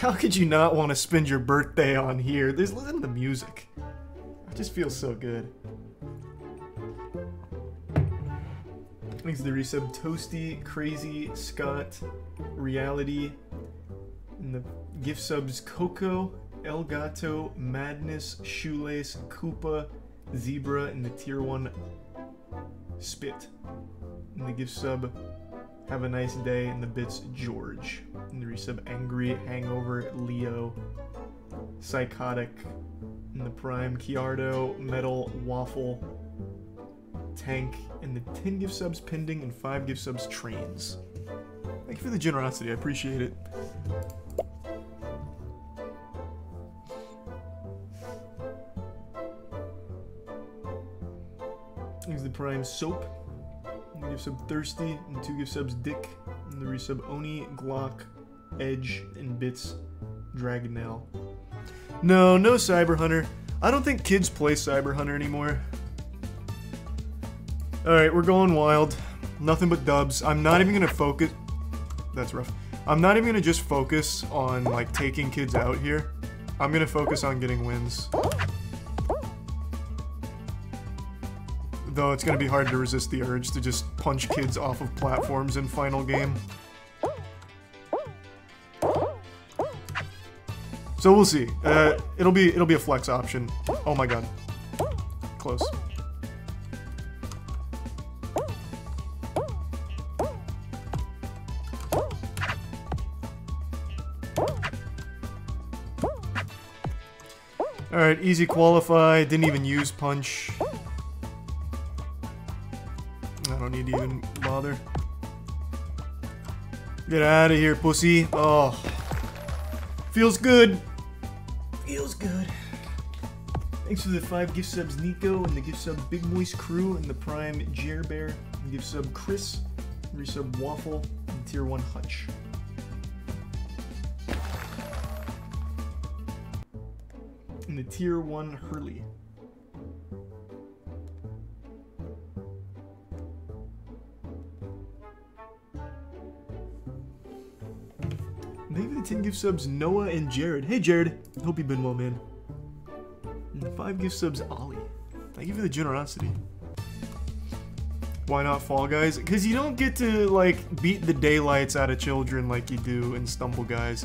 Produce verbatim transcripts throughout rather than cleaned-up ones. How could you not want to spend your birthday on here? There's, listen to the music. I just feel so good. Thanks to the resub. Toasty, Crazy, Scott, Reality, and the gift subs Coco, Elgato, Madness, Shoelace, Koopa, Zebra, and the tier one Spit. And the gift sub, Have a Nice Day, and the bits George. And the resub Angry, Hangover, Leo, Psychotic, and the prime Kiardo, Metal, Waffle, Tank, and the ten gift subs Pending, and five gift subs Trains. Thank you for the generosity, I appreciate it. Here's the prime Soap. The gift sub Thirsty, and two gift subs Dick, and the resub Oni, Glock, Edge, and bits Dragonel. No, no Cyber Hunter. I don't think kids play Cyber Hunter anymore. Alright, we're going wild. Nothing but dubs. I'm not even gonna focus. That's rough. I'm not even gonna just focus on like taking kids out here. I'm gonna focus on getting wins. Though it's gonna be hard to resist the urge to just punch kids off of platforms in final game. So we'll see. Uh, it'll be it'll be a flex option. Oh my god. Close. Alright, easy qualify. Didn't even use punch. I don't need to even bother. Get out of here, pussy. Oh. Feels good. Feels good. Thanks for the five gift subs, Nico, and the gift sub Big Moist Crew, and the prime Jer Bear, and gift sub Chris, and resub Waffle, and tier one Hutch. And the tier one Hurley. ten gift subs Noah and Jared. Hey Jared, hope you've been well, man. And five gift subs Ollie. Thank you for the generosity. Why not Fall Guys? Because you don't get to like beat the daylights out of children like you do in Stumble Guys.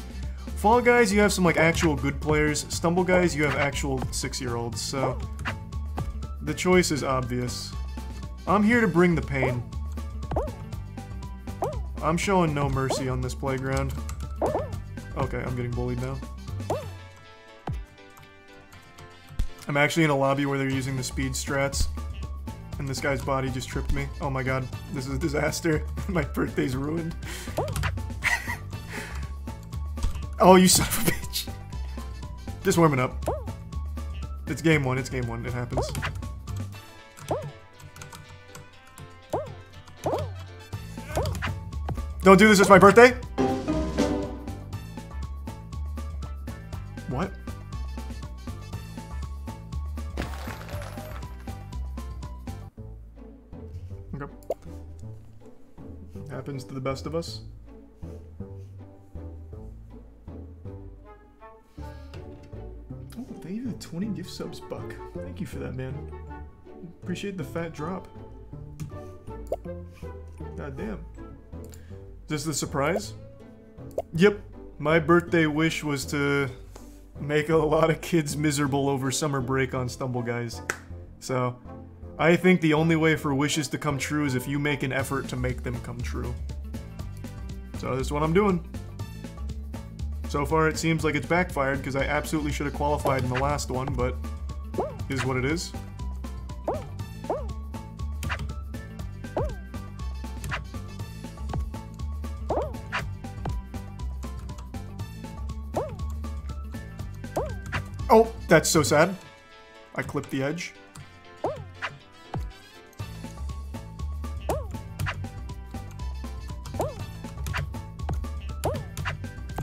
Fall Guys, you have some like actual good players. Stumble Guys, you have actual six-year-olds, so the choice is obvious. I'm here to bring the pain. I'm showing no mercy on this playground. Okay, I'm getting bullied now. I'm actually in a lobby where they're using the speed strats. And this guy's body just tripped me. Oh my god, this is a disaster. My birthday's ruined. Oh, you son of a bitch. Just warming up. It's game one, it's game one, it happens. Don't do this, it's my birthday! What? Okay. Happens to the best of us. Oh, thank you for the twenty gift subs, Buck. Thank you for that, man. Appreciate the fat drop. God damn. Is this the surprise? Yep. My birthday wish was to make a lot of kids miserable over summer break on Stumble Guys. So, I think the only way for wishes to come true is if you make an effort to make them come true. So this is what I'm doing. So far it seems like it's backfired because I absolutely should have qualified in the last one, but is what it is. Oh, that's so sad. I clipped the edge.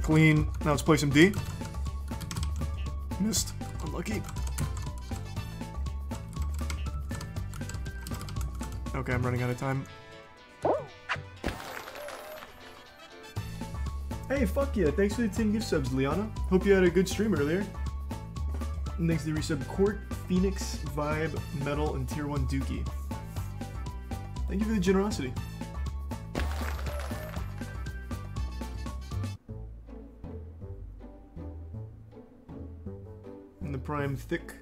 Clean. Now let's play some D. Missed. Unlucky. Okay, I'm running out of time. Hey, fuck yeah, thanks for the ten gift subs, Liana. Hope you had a good stream earlier. Next to the resub, Court, Phoenix, Vibe, Metal, and Tier one Dookie. Thank you for the generosity. And the Prime Thick.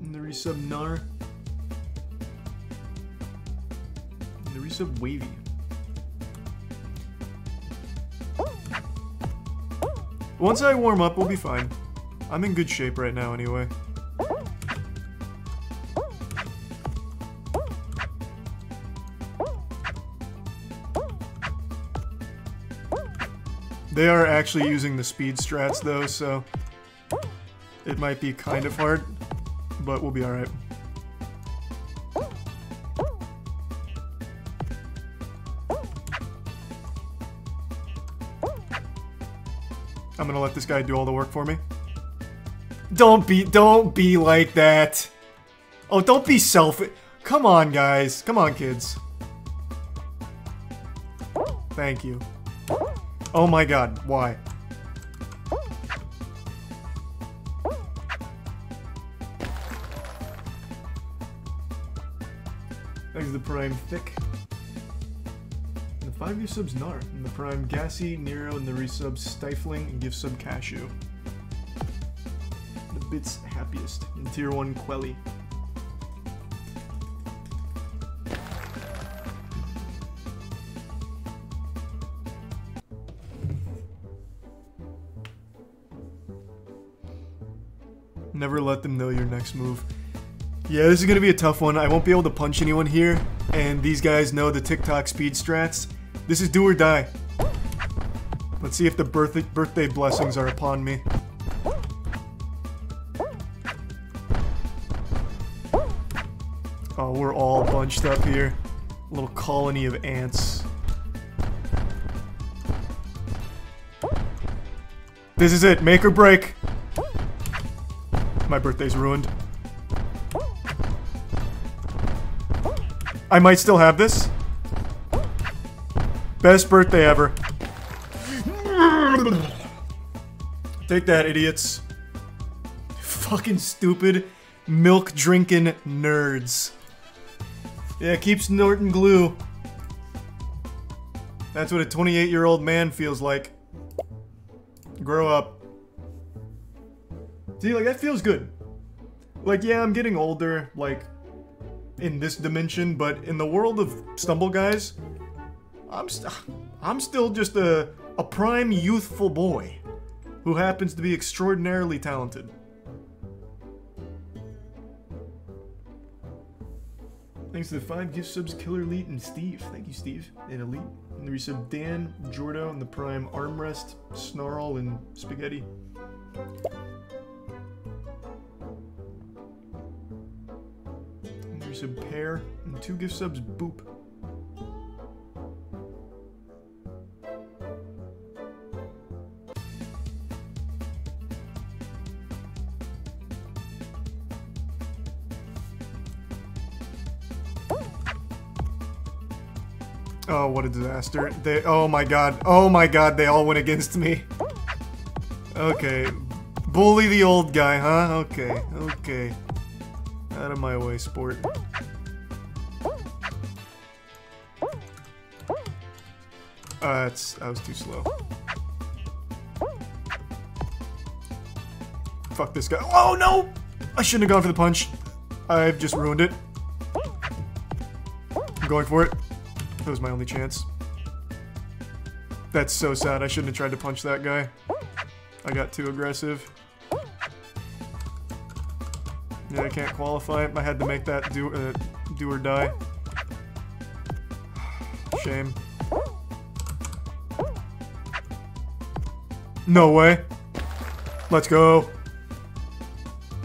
And the resub, Nar. And the resub, Wavy. Once I warm up, we'll be fine. I'm in good shape right now, anyway. They are actually using the speed strats, though, so it might be kind of hard, but we'll be alright. I'm gonna let this guy do all the work for me. Don't be, don't be like that. Oh, don't be selfish. Come on, guys. Come on, kids. Thank you. Oh my god, why? Thanks to the Prime Thick. Five gift subs, Nar, and the Prime Gassy, Nero, and the resub Stifling, and gift sub Cashew. The Bit's Happiest, and Tier one Quelly. Never let them know your next move. Yeah, this is gonna be a tough one. I won't be able to punch anyone here, and these guys know the TikTok speed strats. This is do or die. Let's see if the birthday, birthday blessings are upon me. Oh, we're all bunched up here. A little colony of ants. This is it. Make or break. My birthday's ruined. I might still have this. Best birthday ever. Take that, idiots. Fucking stupid milk drinking nerds. Yeah, keep snorting glue. That's what a twenty-eight year old man feels like. Grow up. See, like, that feels good. Like, yeah, I'm getting older, like, in this dimension, but in the world of Stumble Guys, I'm, st I'm still just a, a prime youthful boy who happens to be extraordinarily talented. Thanks to the five gift subs, Killer Elite and Steve. Thank you, Steve. And Elite. And the resub, Dan, Jordo, and the Prime Armrest, Snarl, and Spaghetti. And the resub, Pear. And two gift subs, Boop. Oh, what a disaster. They- oh my god. Oh my god, they all went against me. Okay. Bully the old guy, huh? Okay, okay. Out of my way, sport. Uh, it's- I was too slow. Fuck this guy. Oh no! I shouldn't have gone for the punch. I've just ruined it. I'm going for it. That was my only chance. That's so sad. I shouldn't have tried to punch that guy. I got too aggressive. Yeah, I can't qualify. I had to make that do, uh, do or die. Shame. No way. Let's go.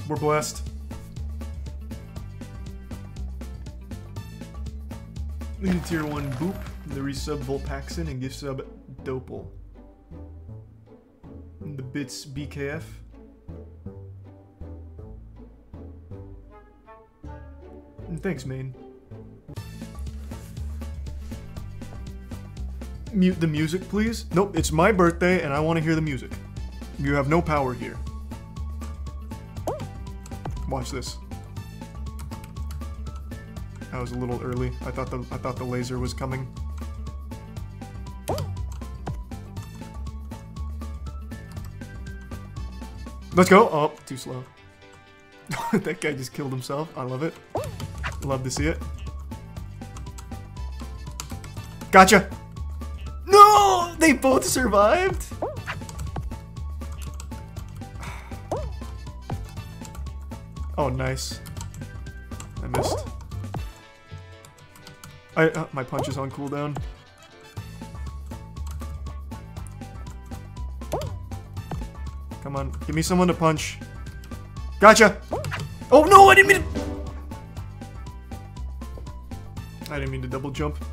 We're blessed. Lead to Tier one Boop, the resub Volpaxin, and gift sub Dopal. And the Bits B K F. And thanks, main. mute the music, please? Nope, it's my birthday and I want to hear the music. You have no power here. Watch this. I was a little early. I thought the I thought the laser was coming. Let's go. Oh, too slow. That guy just killed himself. I love it. Love to see it. Gotcha. No, they both survived. Oh, nice. I missed. I, uh, my punch is on cooldown. Come on, give me someone to punch. Gotcha! Oh no, I didn't mean to- I didn't mean to double jump.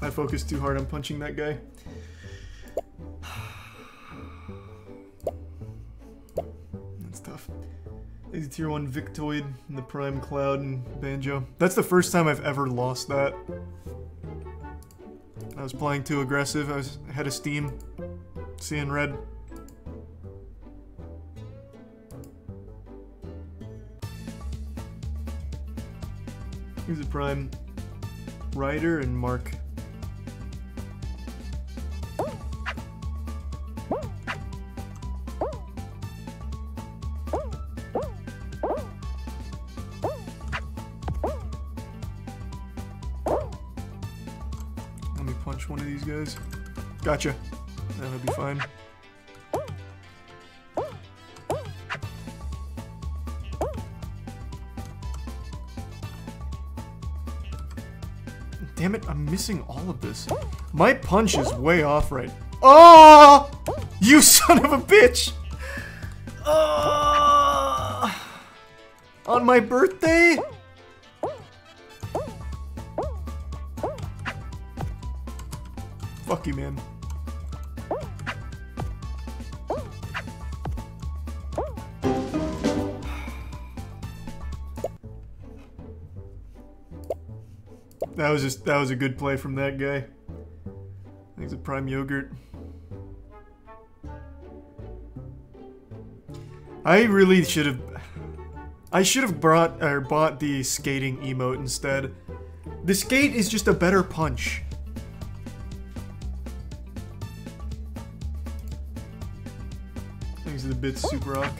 I focused too hard on punching that guy. That's tough. He's a tier one Victoid in the Prime Cloud and Banjo. That's the first time I've ever lost that. I was playing too aggressive. I was ahead of steam. Seeing red. He's a Prime. Ryder and Mark. Guys. Gotcha. That'll be fine. Damn it, I'm missing all of this. My punch is way off right. Oh! You son of a bitch! Uh, on my birthday? Fuck you, man. That was just, that was a good play from that guy. I think it's a Prime Yogurt. I really should have, I should have brought, or bought the skating emote instead. The skate is just a better punch. The bit super rock.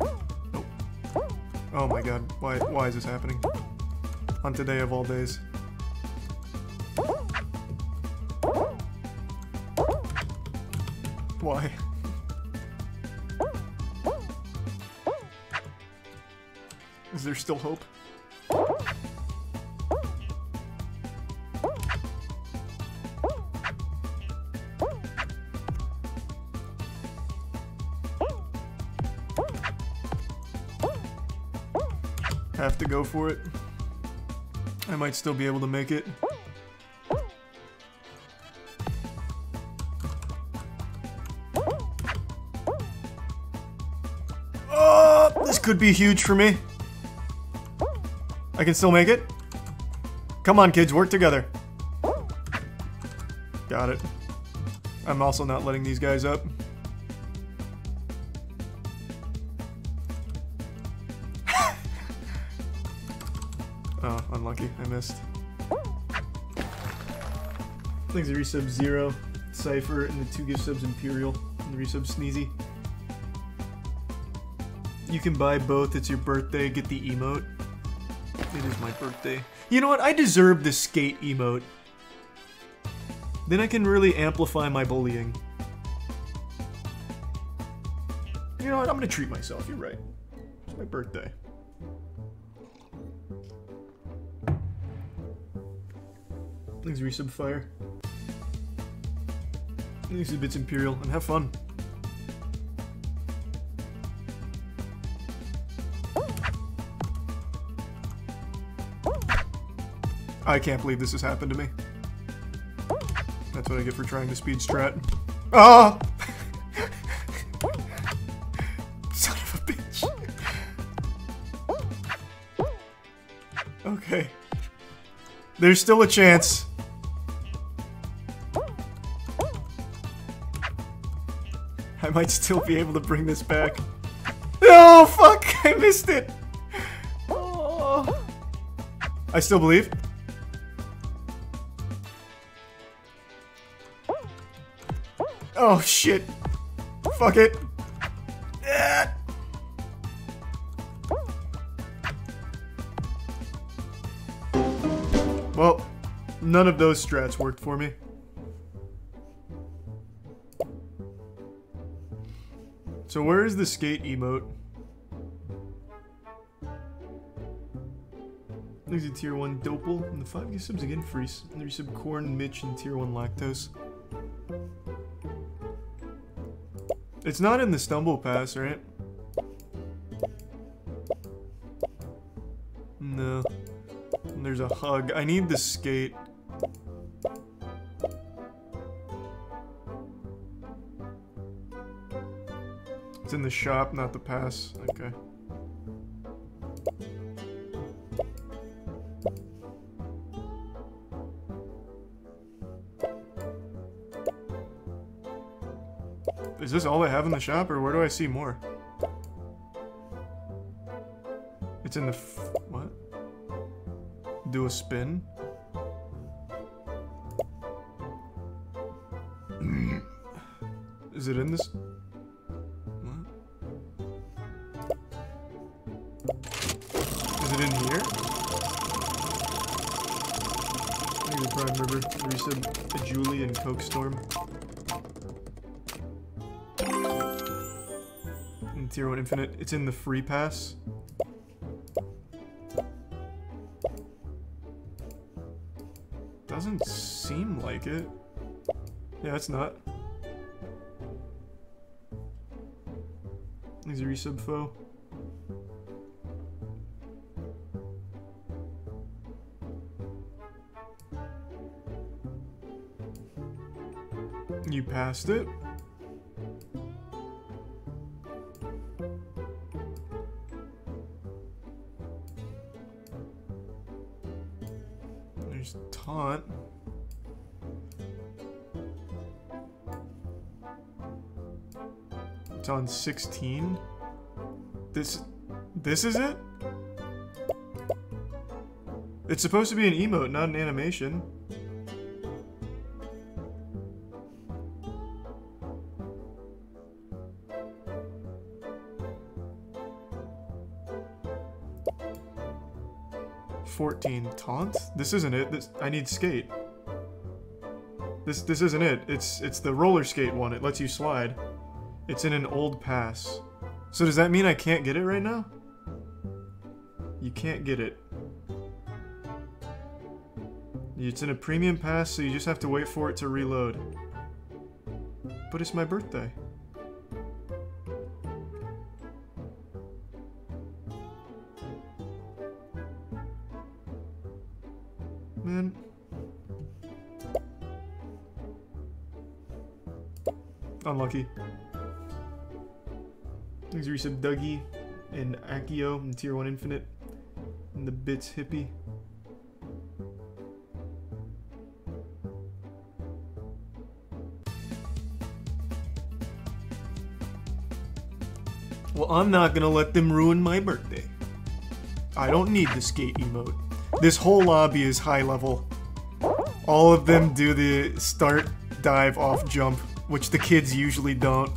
Oh. Oh my god, why why is this happening? On today of all days. Why? Is there still hope? Have to go for it. I might still be able to make it. Oh, this could be huge for me. I can still make it. Come on, kids, work together. Got it. I'm also not letting these guys up. Oh, unlucky. I missed. Things the resub zero, Cypher, and the two gift subs Imperial, and the resub Sneezy. You can buy both. It's your birthday. Get the emote. It is my birthday. You know what? I deserve the skate emote. Then I can really amplify my bullying. You know what? I'm gonna treat myself. You're right. It's my birthday. Thanks, resub fire. Thanks, the bits Imperial, and have fun. I can't believe this has happened to me. That's what I get for trying to speed strat. Ah! Son of a bitch. Okay. There's still a chance. I might still be able to bring this back. Oh, fuck! I missed it! Oh. I still believe. Oh, shit. Fuck it. Ah. Well, none of those strats worked for me. So where is the skate emote? There's a tier one Dopal, and the five gift subs again freeze. And there's some corn, Mitch, and tier one Lactose. It's not in the Stumble Pass, right? No. And there's a hug. I need the skate. It's in the shop, not the pass. Okay. Is this all I have in the shop, or where do I see more? It's in the f what? Do a spin? Is it in this? What? Is it in here? I think the Prime River, Risa, a Julie, and Coke Storm. Tier one Infinite. It's in the free pass. Doesn't seem like it. Yeah, it's not. There's a resub foe. You passed it. Taunt. It's on sixteen. This, this is it? It's supposed to be an emote, not an animation. fourteen taunt. This isn't it. This, I need skate. This this isn't it. It's it's the roller skate one. It lets you slide. It's in an old pass. So does that mean I can't get it right now? You can't get it. It's in a premium pass, so you just have to wait for it to reload. But it's my birthday. Man. Unlucky. There's Resub Dougie and Akio and Tier one Infinite. And the Bits Hippie. Well, I'm not gonna let them ruin my birthday. I don't need the skate emote. This whole lobby is high level. All of them do the start, dive, off, jump, which the kids usually don't.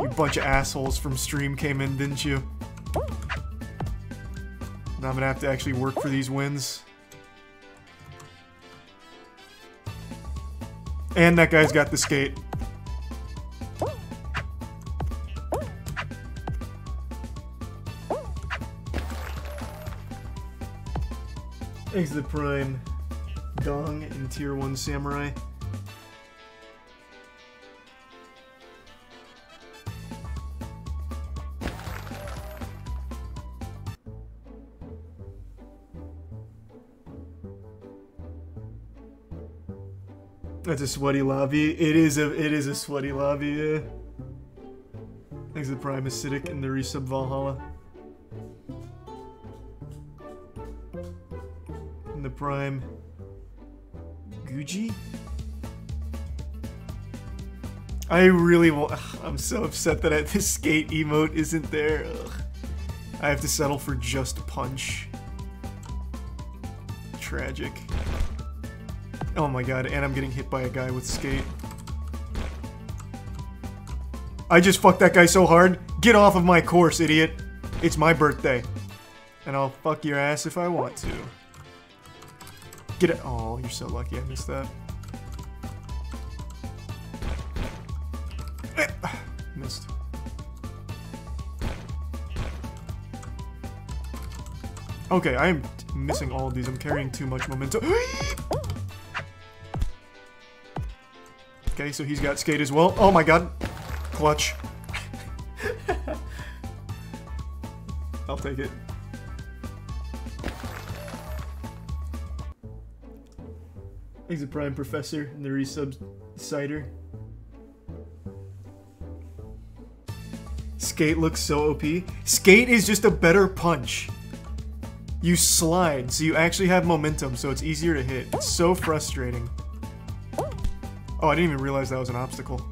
You bunch of assholes from stream came in, didn't you? Now I'm gonna have to actually work for these wins. And that guy's got the skate. Thanks to the Prime Dong and Tier one Samurai. That's a sweaty lobby. It is a it is a sweaty lobby, yeah. Thanks to the Prime Acidic and the Resub Valhalla. Prime Guji? I really want. Ugh, I'm so upset that I, this skate emote isn't there. Ugh. I have to settle for just punch. Tragic. Oh my god, and I'm getting hit by a guy with skate. I just fucked that guy so hard. Get off of my course, idiot. It's my birthday. And I'll fuck your ass if I want to. Get it. Oh, you're so lucky I missed that. Missed. Okay, I am missing all of these. I'm carrying too much momentum. Okay, so he's got skate as well. Oh my god. Clutch. I'll take it. He's a prime professor and the resub cider. Skate looks so O P. Skate is just a better punch. You slide, so you actually have momentum, so it's easier to hit. It's so frustrating. Oh, I didn't even realize that was an obstacle.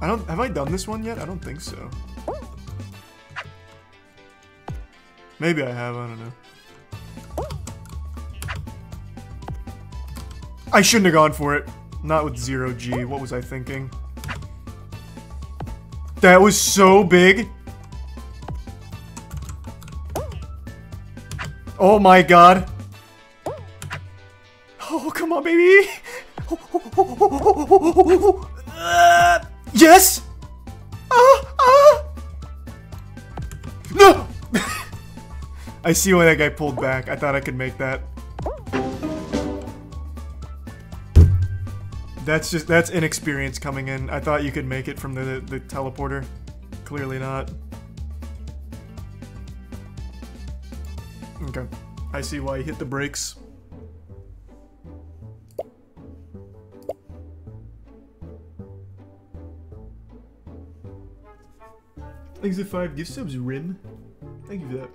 I don't- have I done this one yet? I don't think so. Maybe I have, I don't know. I shouldn't have gone for it. Not with zero G. What was I thinking? That was so big. Oh my god. Oh, come on, baby. Uh, yes. Uh, uh. No. I see why that guy pulled back. I thought I could make that. That's just, that's inexperience coming in. I thought you could make it from the, the teleporter. Clearly not. Okay. I see why he hit the brakes. Thanks for five gift subs, Rim. Thank you for that.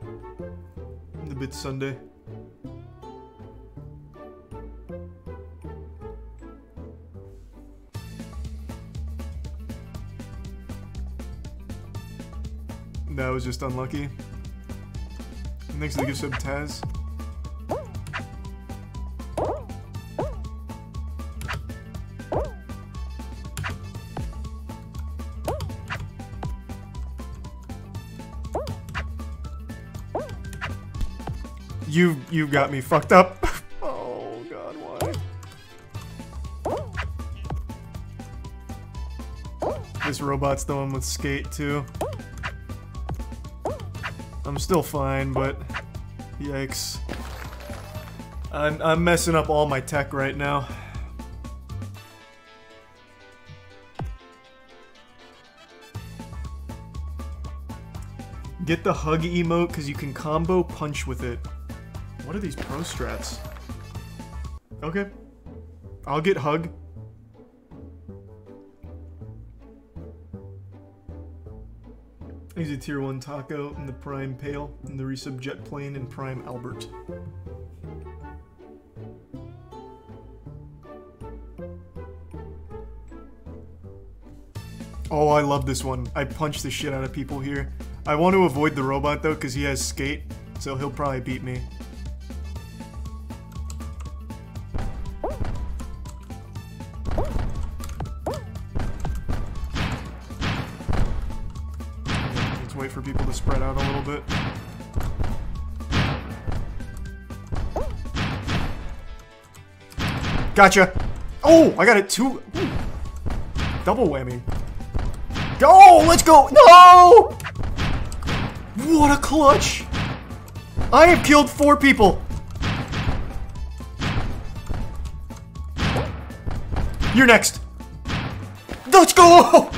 The Bit Sunday. That was just unlucky. Next to the gift sub, Taz. You you got me fucked up. Oh god, why? This robot's the one with skate too. I'm still fine, but yikes. I'm, I'm messing up all my tech right now. Get the hug emote because you can combo punch with it. What are these pro strats? Okay. I'll get hug. He's a tier one taco and the prime pale and the resub jet plane and prime Albert. Oh, I love this one. I punch the shit out of people here. I want to avoid the robot though because he has skate, so he'll probably beat me. For people to spread out a little bit. Gotcha! Oh, I got it too. Ooh. Double whammy. Go! Let's go! No! What a clutch! I have killed four people. You're next. Let's go!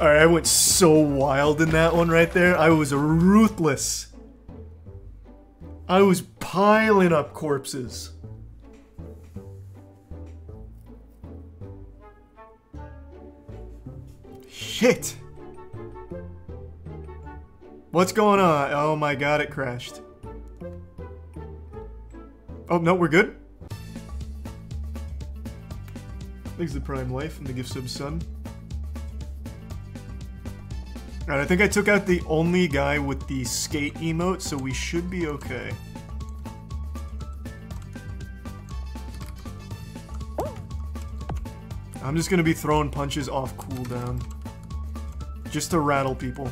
Alright, I went so wild in that one right there. I was ruthless. I was piling up corpses. Shit! What's going on? Oh my god, it crashed. Oh, no, we're good? Thanks to Prime Life and the Gift Sub Sun. Alright, I think I took out the only guy with the skate emote, so we should be okay. I'm just gonna be throwing punches off cooldown. Just to rattle people.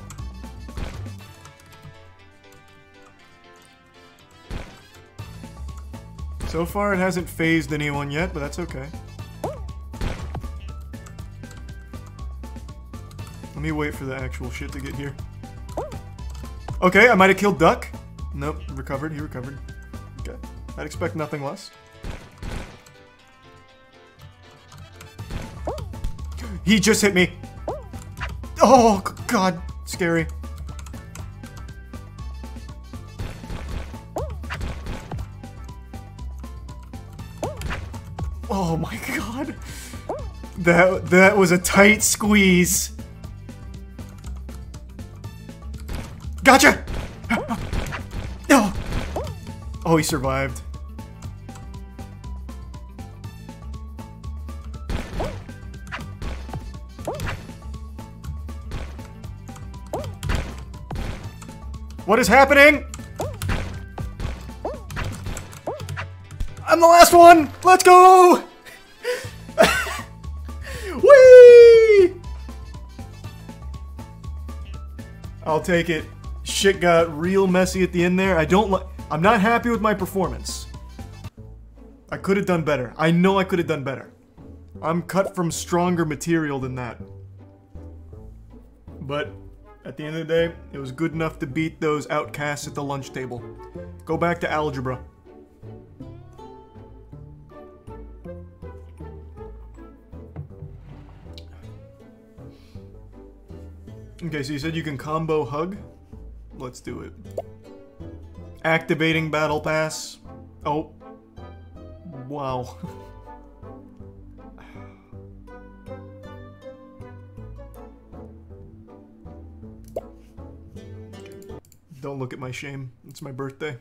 So far, it hasn't phased anyone yet, but that's okay. Let me wait for the actual shit to get here. Okay, I might have killed Duck. Nope, recovered. He recovered. Okay. I'd expect nothing less. He just hit me. Oh, God. Scary. Oh my god. That that was a tight squeeze. Gotcha! No! Oh, he survived. What is happening? I'm the last one! Let's go! Whee! I'll take it. Shit got real messy at the end there. I don't like. I'm not happy with my performance. I could have done better. I know I could have done better. I'm cut from stronger material than that. But at the end of the day, it was good enough to beat those outcasts at the lunch table. Go back to algebra. Okay, so you said you can combo hug? Let's do it. Activating battle pass. Oh. Wow. Don't look at my shame. It's my birthday.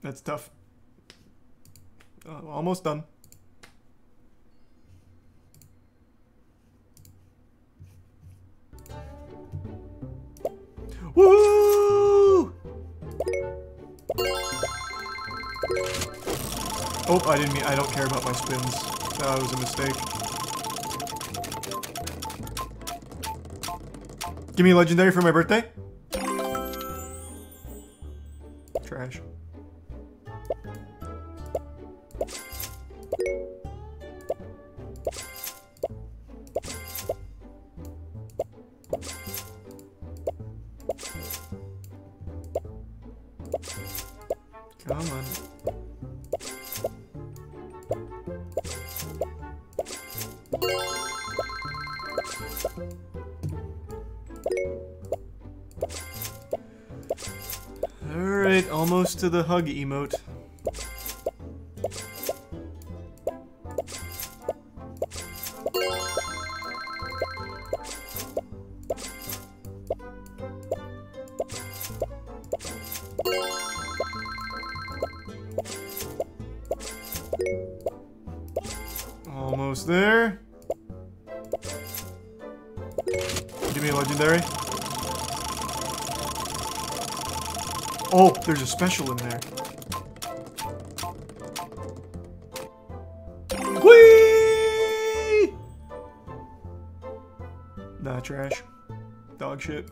That's tough. Uh, almost done. Woo! Oh, I didn't mean. I don't care about my spins. That was a mistake. Give me a legendary for my birthday. Trash. To the hug emote. Almost there. Give me a legendary. Oh, there's a special in there. Whee! Nah, trash. Dog shit.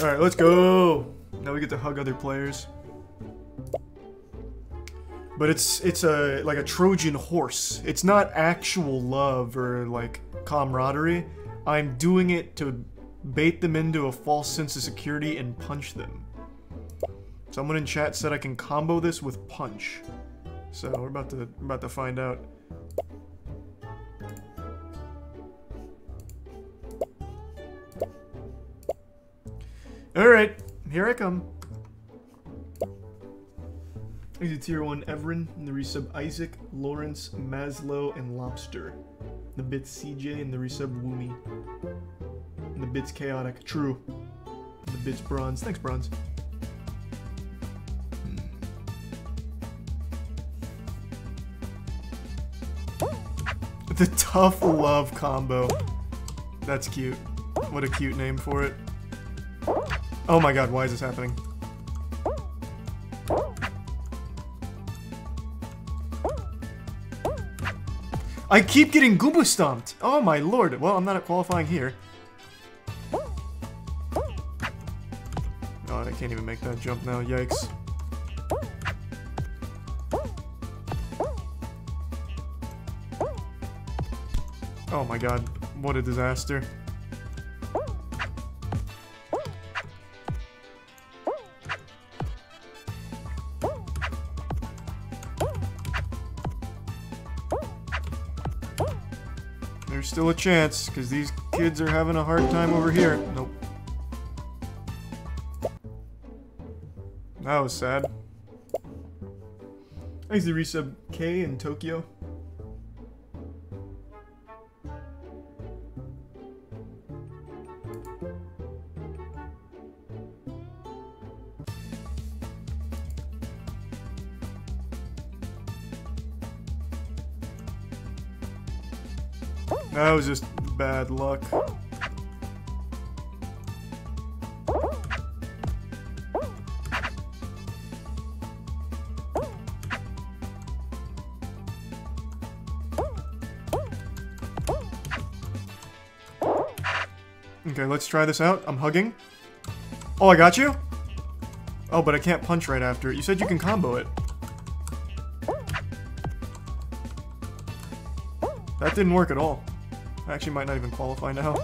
Alright, let's go! Now we get to hug other players. But it's it's a like a Trojan horse. It's not actual love or like camaraderie. I'm doing it to bait them into a false sense of security and punch them. Someone in chat said I can combo this with punch. So we're about to we're about to find out. Alright, here I come. He's a tier one Everin, and the resub Isaac, Lawrence, Maslow, and Lobster. The bits C J, and the resub Woomy. The bits Chaotic. True. The bits Bronze. Thanks, Bronze. The Tough Love combo. That's cute. What a cute name for it. Oh my god, why is this happening? I keep getting Goomba stomped! Oh my lord. Well, I'm not qualifying here. Oh, I can't even make that jump now. Yikes. Oh my god, what a disaster. There's still a chance, because these kids are having a hard time over here. Nope. That was sad. Thanks to resub K in Tokyo. That was just bad luck. Okay, let's try this out. I'm hugging. Oh, I got you? Oh, but I can't punch right after it. You said you can combo it. That didn't work at all. I actually might not even qualify now.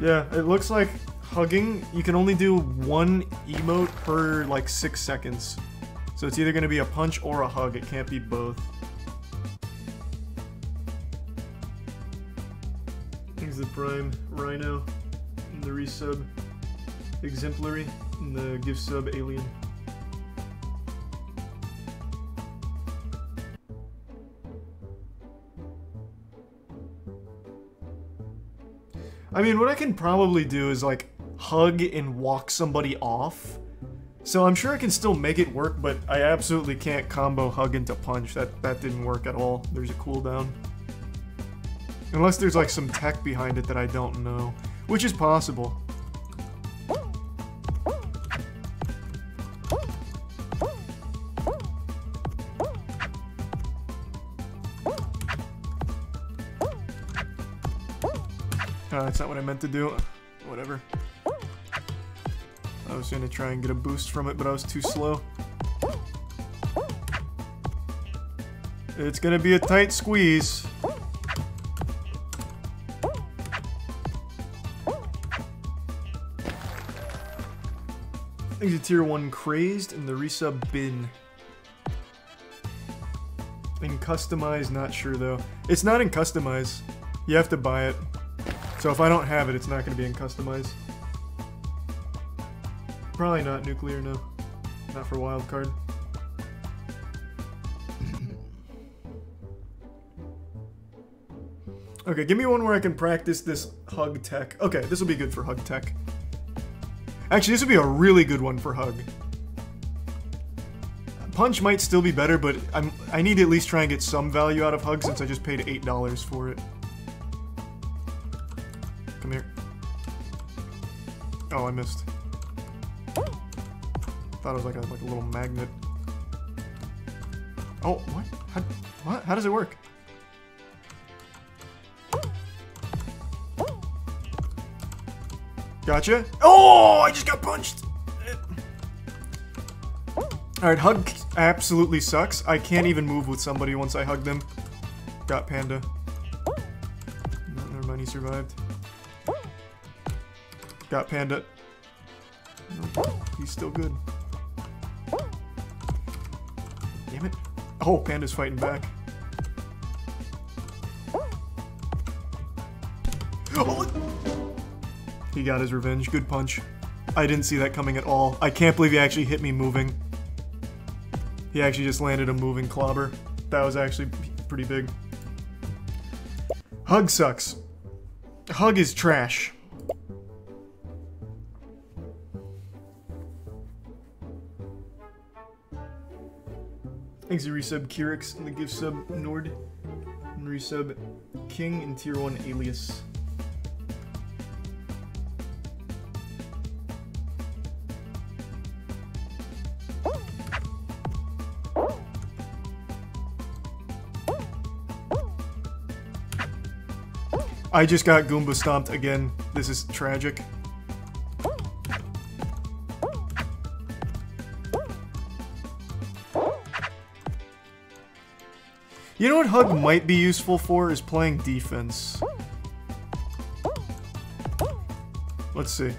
Yeah, it looks like hugging, you can only do one emote per like six seconds. So it's either going to be a punch or a hug, it can't be both. The Prime Rhino, and the resub Exemplary, and the gift sub Alien. I mean, what I can probably do is like hug and walk somebody off. So I'm sure I can still make it work, but I absolutely can't combo hug into punch. That that didn't work at all. There's a cooldown. Unless there's like some tech behind it that I don't know, which is possible. Uh, that's not what I meant to do. Whatever. I was gonna try and get a boost from it, but I was too slow. It's gonna be a tight squeeze. He's a tier one Crazed, and the resub Bin. In Customize, not sure though. It's not in Customize. You have to buy it. So if I don't have it, it's not going to be in Customize. Probably not Nuclear, no. Not for Wildcard. Okay, give me one where I can practice this hug tech. Okay, this will be good for hug tech. Actually, this would be a really good one for hug. Punch might still be better, but I'm, I need to at least try and get some value out of hug since I just paid eight dollars for it. Come here. Oh, I missed. Thought it was like a, like a little magnet. Oh, what? How, what? How does it work? Gotcha. Oh, I just got punched. Alright, hug absolutely sucks. I can't even move with somebody once I hug them. Got Panda. No, never mind, he survived. Got Panda. Nope. He's still good. Damn it. Oh, Panda's fighting back. Oh. He got his revenge. Good punch. I didn't see that coming at all. I can't believe he actually hit me moving. He actually just landed a moving clobber. That was actually pretty big. Hug sucks. Hug is trash. Thanks to resub Kirix and the gift sub Nord. And resub King and tier one Alias. I just got Goomba stomped again. This is tragic. You know what Hug might be useful for is playing defense. Let's see.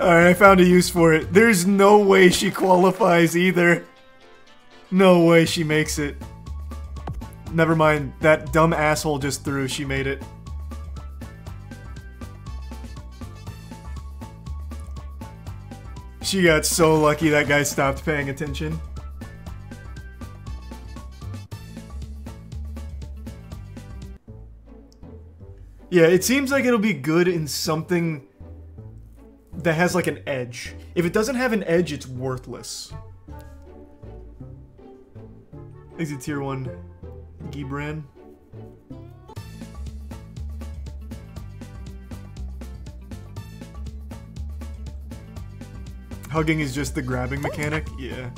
Alright, I found a use for it. There's no way she qualifies either. No way she makes it. Never mind, that dumb asshole just threw, she made it. She got so lucky that guy stopped paying attention. Yeah, it seems like it'll be good in something that has like an edge. If it doesn't have an edge, it's worthless. Is it tier one Gibran? Hugging is just the grabbing mechanic? Yeah.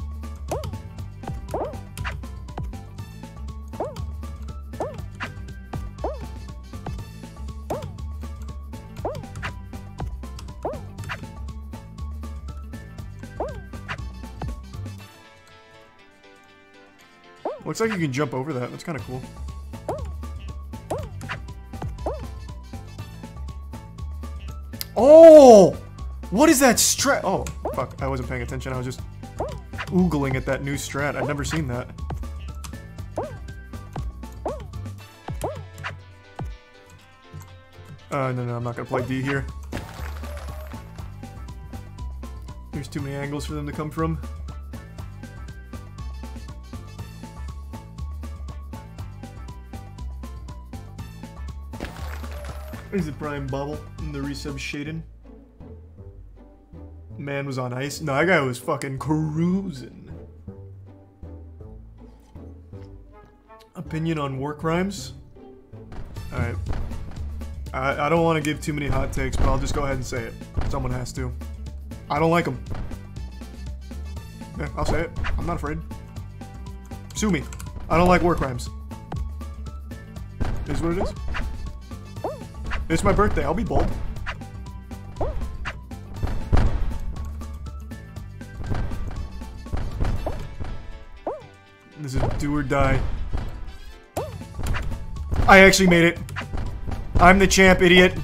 Looks like you can jump over that. That's kind of cool. Oh! What is that strat? Oh, fuck. I wasn't paying attention. I was just oogling at that new strat. I've never seen that. Uh, no, no, I'm not gonna play D here. There's too many angles for them to come from. Is it Brian Bubble in the resub Shaden? Man was on ice. No, that guy was fucking cruising. Opinion on war crimes? Alright. I, I don't want to give too many hot takes, but I'll just go ahead and say it. Someone has to. I don't like them. Yeah, I'll say it. I'm not afraid. Sue me. I don't like war crimes. It is what it is. It's my birthday. I'll be bold. This is do or die. I actually made it. I'm the champ, idiot.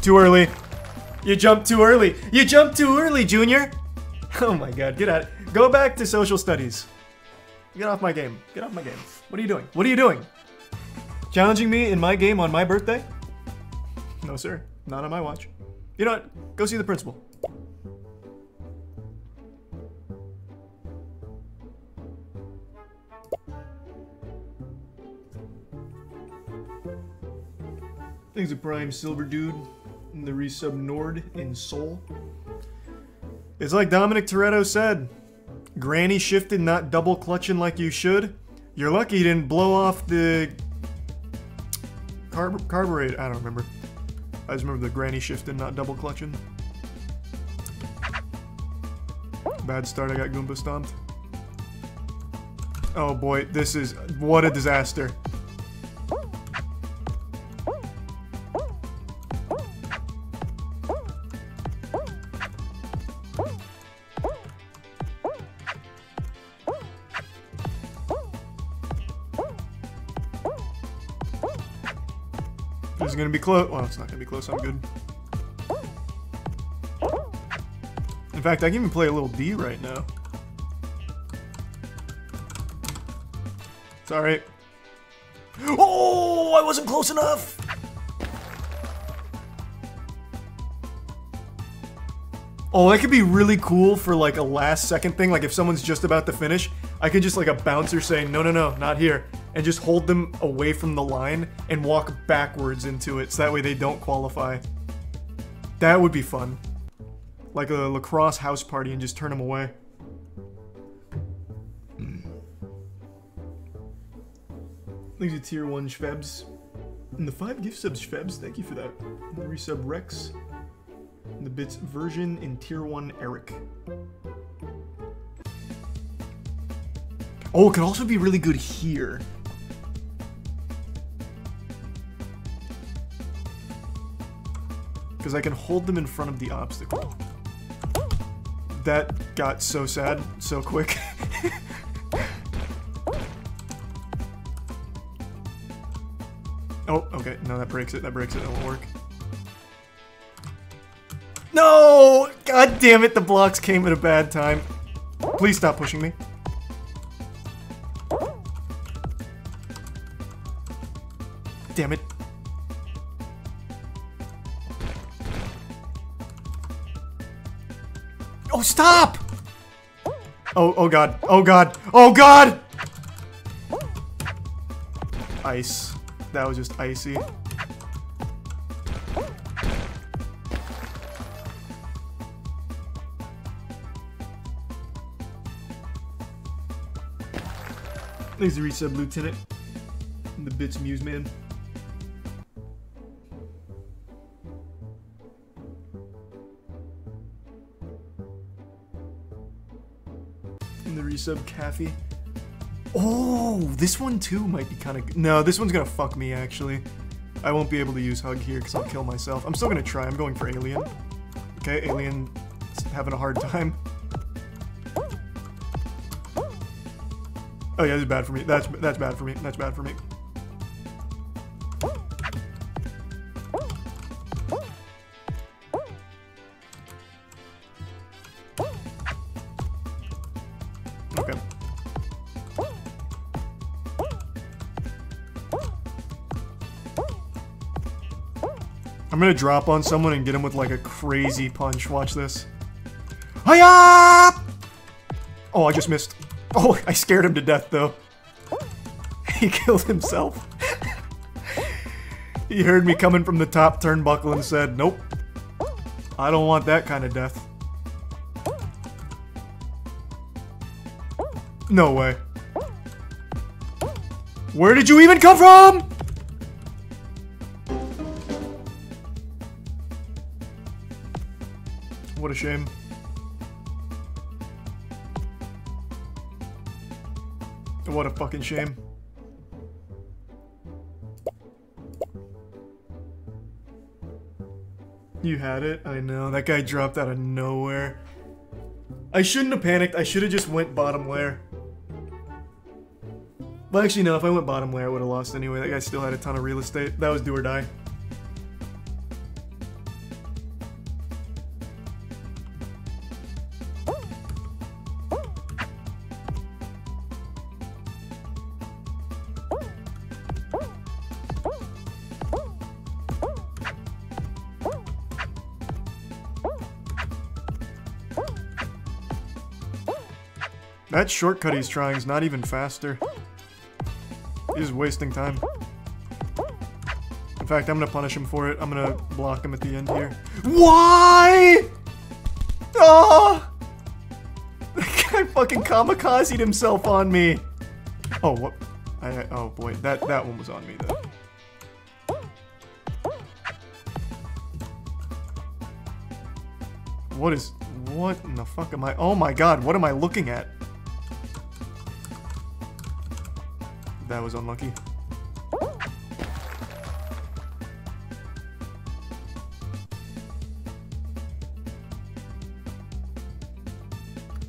Too early. You jumped too early. You jumped too early, Junior. Oh my god, get out. Go back to social studies. Get off my game. Get off my game. What are you doing? What are you doing? Challenging me in my game on my birthday? No, sir. Not on my watch. You know what? Go see the principal. Things a prime silver dude in the resub Nord in Seoul. It's like Dominic Toretto said. Granny shifted, not double clutching like you should. You're lucky you didn't blow off the carb carburetor. I don't remember. I just remember the granny shifting, not double clutching. Bad start. I got Goomba stomped. Oh boy, this is what a disaster. This is gonna be close. Well, it's not gonna be close. I'm good. In fact, I can even play a little D right now. It's alright. Oh, I wasn't close enough! Oh, that could be really cool for like a last second thing. Like if someone's just about to finish, I could just like a bouncer say, no, no, no, not here. And just hold them away from the line and walk backwards into it, so that way they don't qualify. That would be fun. Like a lacrosse house party and just turn them away. Thanks to tier one Schwebs. And the five gift subs Schwebs, thank you for that. And the resub Rex. And the bits version in tier one Eric. Oh, it could also be really good here. Because I can hold them in front of the obstacle. That got so sad so quick. Oh, okay. No, that breaks it. That breaks it. That won't work. No! God damn it, the blocks came at a bad time. Please stop pushing me. Damn it. Oh, stop! Oh, oh god. Oh god. Oh god! Ice. That was just icy. Thanks to resub Lieutenant. And the bitch Muse Man. And the resub Caffey. Oh, this one too might be kind of... No, this one's gonna fuck me, actually. I won't be able to use Hug here, because I'll kill myself. I'm still gonna try. I'm going for Alien. Okay, Alien's having a hard time. Oh yeah, this is bad for me. That's, that's bad for me. That's bad for me. I'm gonna drop on someone and get him with like a crazy punch. Watch this. Hiya! Oh, I just missed. Oh, I scared him to death though. He killed himself. He heard me coming from the top turnbuckle and said, nope. I don't want that kind of death. No way. Where did you even come from? What a shame. What a fucking shame. You had it? I know. That guy dropped out of nowhere. I shouldn't have panicked. I should have just went bottom layer. Well, actually, no. If I went bottom layer, I would have lost anyway. That guy still had a ton of real estate. That was do or die. That shortcut he's trying is not even faster. He's wasting time. In fact, I'm gonna punish him for it. I'm gonna block him at the end here. Why? Oh! That guy fucking kamikazed himself on me. Oh, what? I, I, oh boy, that, that one was on me though. What is, what in the fuck am I? Oh my god, what am I looking at? That was unlucky.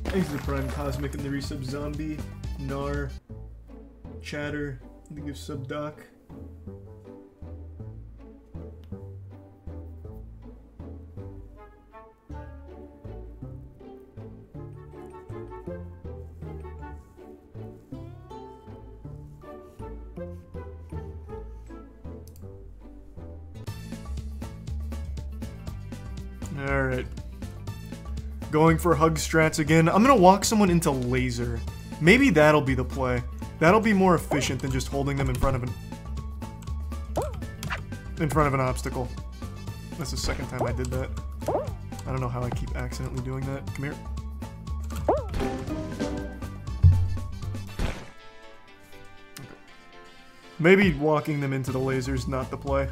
Thanks to the Prime Cosmic and the resub Zombie, Gnar, Chatter, and the gift sub Doc. Alright. Going for hug strats again. I'm gonna walk someone into laser. Maybe that'll be the play. That'll be more efficient than just holding them in front of an... in front of an obstacle. That's the second time I did that. I don't know how I keep accidentally doing that. Come here. Okay. Maybe walking them into the laser's not the play.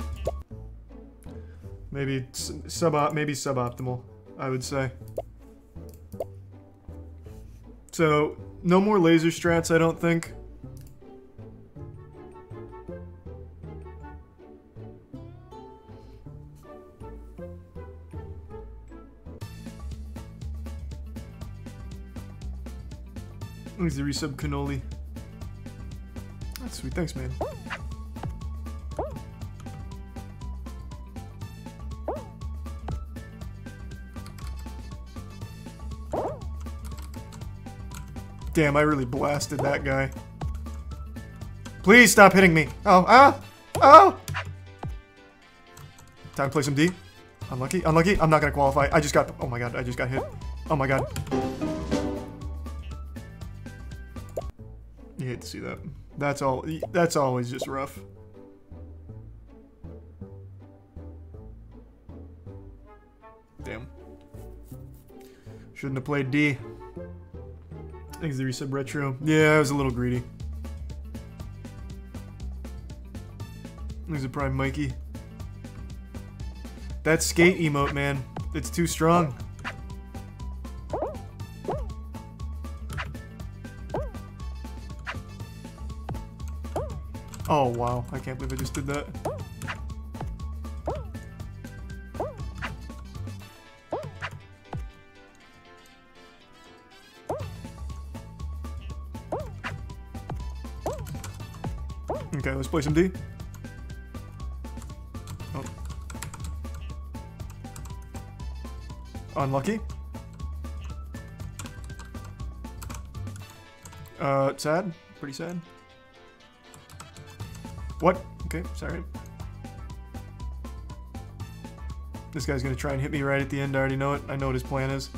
Maybe sub maybe suboptimal, I would say. So, no more laser strats, I don't think. Easy resub cannoli. That's sweet, thanks man. Damn, I really blasted that guy. Please stop hitting me. Oh, ah, oh. Time to play some D. Unlucky, unlucky. I'm not gonna qualify. I just got, oh my god, I just got hit. Oh my god. You hate to see that. That's all, that's always just rough. Damn. Shouldn't have played D. Thanks, the resub retro. Yeah, I was a little greedy. There's a prime Mikey. That skate emote, man. It's too strong. Oh, wow. I can't believe I just did that. Okay, let's play some D. Oh. Unlucky. Uh, sad. Pretty sad. What? Okay, sorry. This guy's gonna try and hit me right at the end. I already know it. I know what his plan is.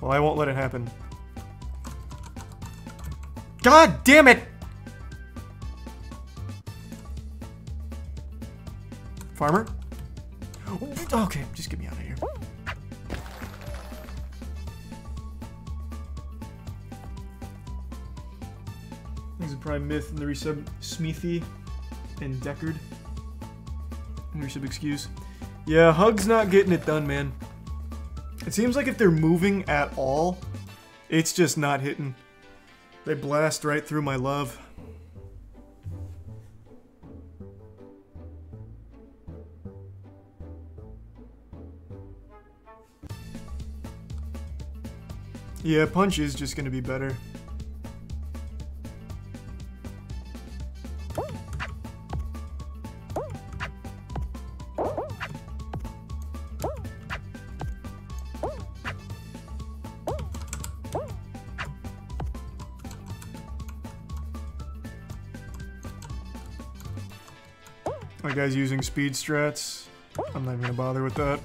Well, I won't let it happen. God damn it! Farmer? Okay, just get me out of here. There's a prime myth in the resub. Smithy and Deckard. In the resub excuse. Yeah, Hug's not getting it done, man. It seems like if they're moving at all, it's just not hitting. They blast right through my love. Yeah, punch is just gonna be better. My guy's using speed strats. I'm not even gonna bother with that.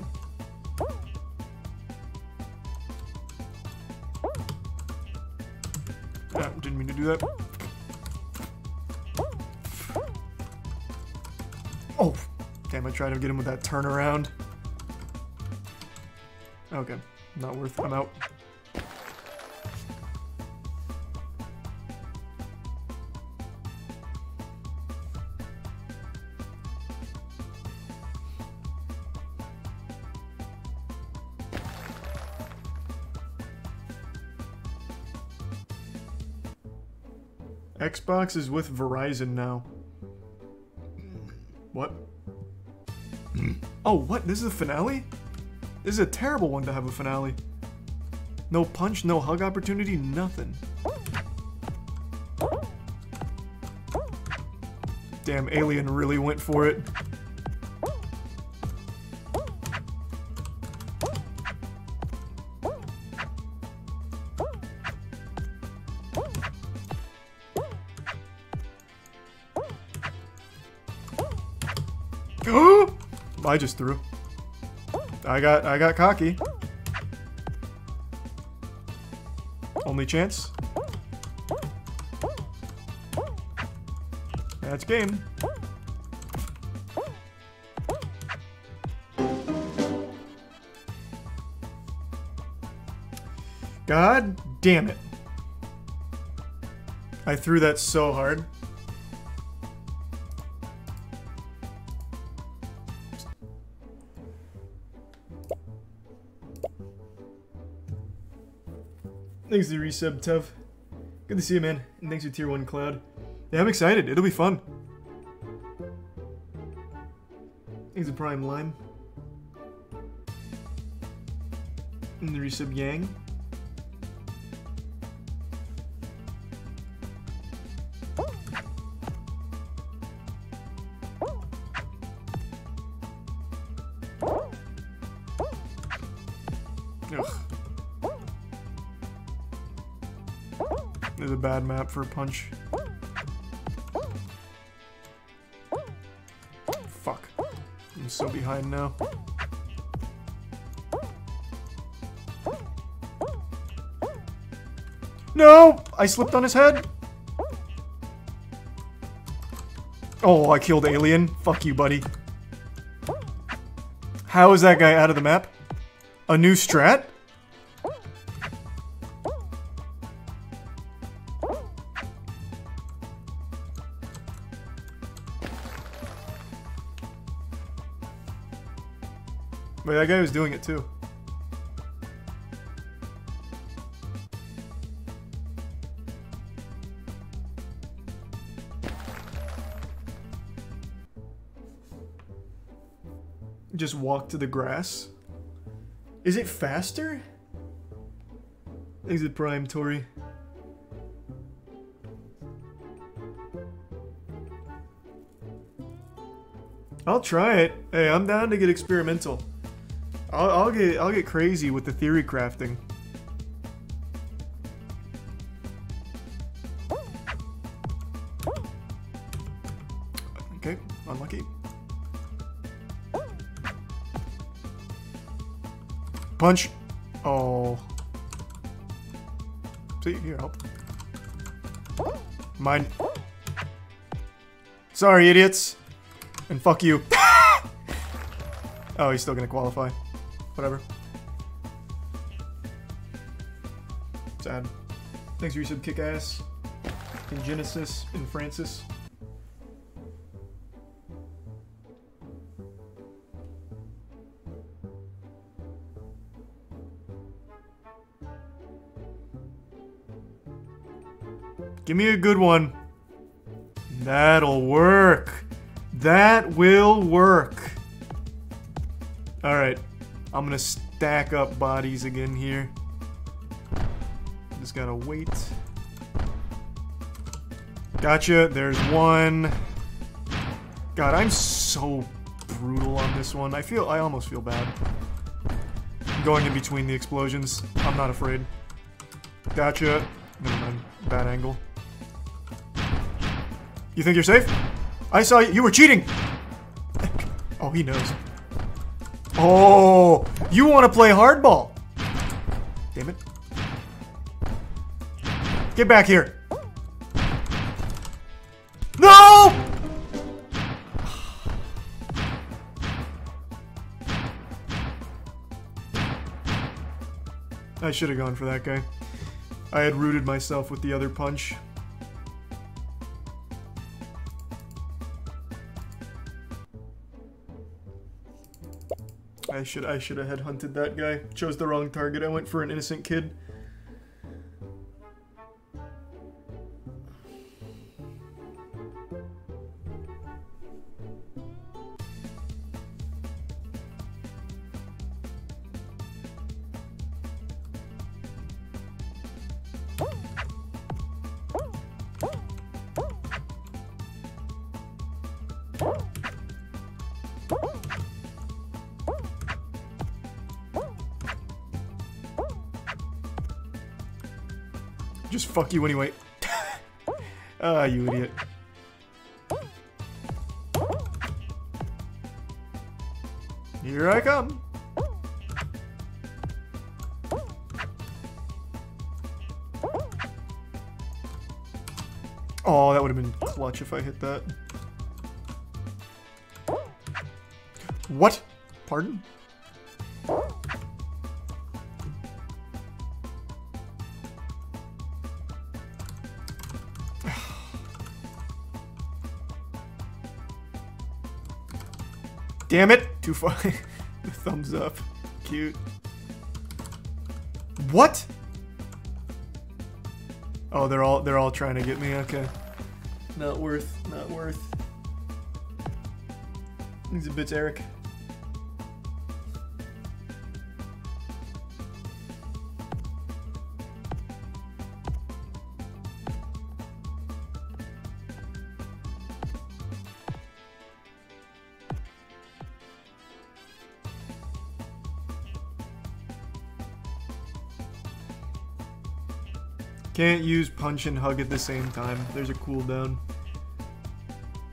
That. Oh, damn, I tried to get him with that turnaround. Okay, not worth it. I'm out. Xbox is with Verizon now. What? Oh, what? This is a finale? This is a terrible one to have a finale. No punch, no hug opportunity, nothing. Damn, Alien really went for it. I just threw. I got I got cocky. Only chance. That's game. God damn it. I threw that so hard. Thanks to the resub, Tuv. Good to see you, man. And thanks to Tier one Cloud. Yeah, I'm excited. It'll be fun. Thanks to Prime Lime. And the resub, Yang. Bad map for a punch. Fuck. I'm so behind now. No! I slipped on his head! Oh, I killed Alien. Fuck you, buddy. How is that guy out of the map? A new strat? But that guy was doing it too. Just walk to the grass. Is it faster? Exit Prime, Tori. I'll try it. Hey, I'm down to get experimental. I'll, I'll get I'll get crazy with the theory crafting. Okay, unlucky. Punch. Oh. See, here, help. Mine. Sorry, idiots. And fuck you. Oh, he's still gonna qualify. Whatever. Sad. Thanks for your sub, Kick-Ass. And Genesis. And Francis. Give me a good one. That'll work. That will work. Alright. I'm gonna stack up bodies again here. Just gotta wait. Gotcha, there's one. God, I'm so brutal on this one. I feel, I almost feel bad. Going in between the explosions. I'm not afraid. Gotcha. Never mind. Bad angle. You think you're safe? I saw you, you were cheating! Oh, he knows. Oh, you want to play hardball? Damn it. Get back here. No! I should have gone for that guy. I had rooted myself with the other punch. I should I should have headhunted that guy. Chose the wrong target. I went for an innocent kid. Just fuck you anyway. Ah, you idiot. Here I come. Oh, that would have been clutch if I hit that. What? Pardon? Damn it! Too far. Thumbs up. Cute. What? Oh, they're all they're all trying to get me. Okay. Not worth. Not worth. These are bits, Eric. Can't use punch and hug at the same time. There's a cooldown.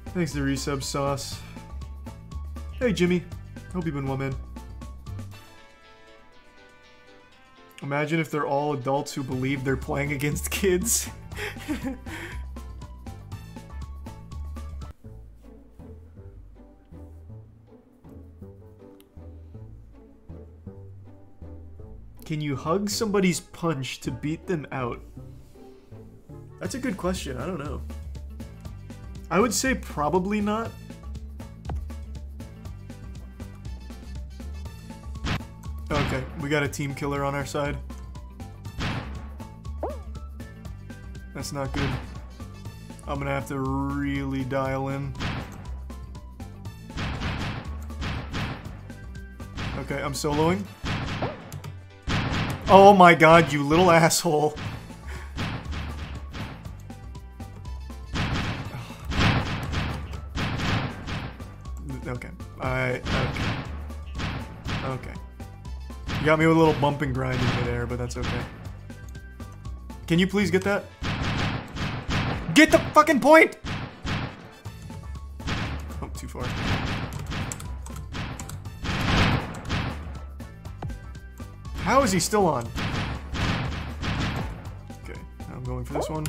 Thanks to resub sauce. Hey Jimmy, hope you've been well, man. Imagine if they're all adults who believe they're playing against kids. Can you hug somebody's punch to beat them out? That's a good question. I don't know. I would say probably not. Okay, we got a team killer on our side. That's not good. I'm gonna have to really dial in. Okay, I'm soloing. Oh my god, you little asshole. Got me with a little bump and grind in midair, but that's okay. Can you please get that? Get the fucking point! Oh, too far. How is he still on? Okay, now I'm going for this one.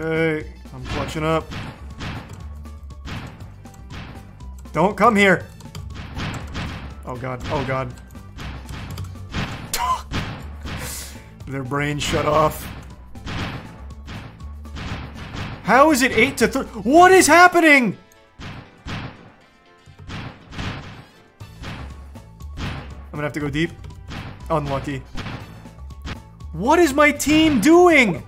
Okay, I'm clutching up. Don't come here! Oh god, oh god. Their brain shut off. How is it eight to three? What is happening?! I'm gonna have to go deep. Unlucky. What is my team doing?!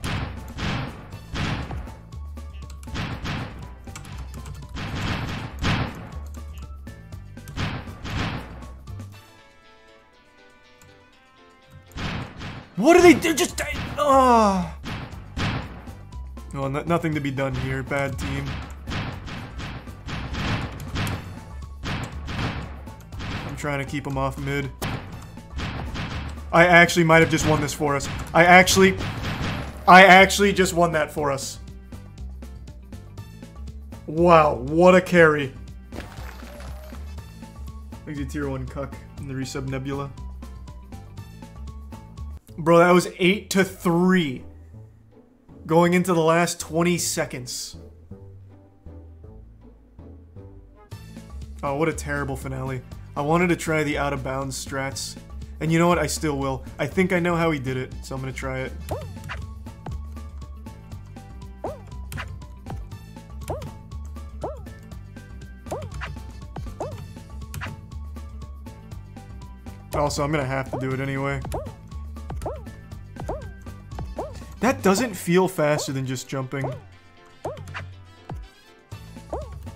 What are they? They're just. Oh. Well, no, nothing to be done here. Bad team. I'm trying to keep them off mid. I actually might have just won this for us. I actually. I actually just won that for us. Wow, what a carry. Makes you tier one cuck in the resub nebula. Bro, that was eight to three. Going into the last twenty seconds. Oh, what a terrible finale. I wanted to try the out-of-bounds strats. And you know what? I still will. I think I know how he did it, so I'm gonna try it. Also, I'm gonna have to do it anyway. That doesn't feel faster than just jumping.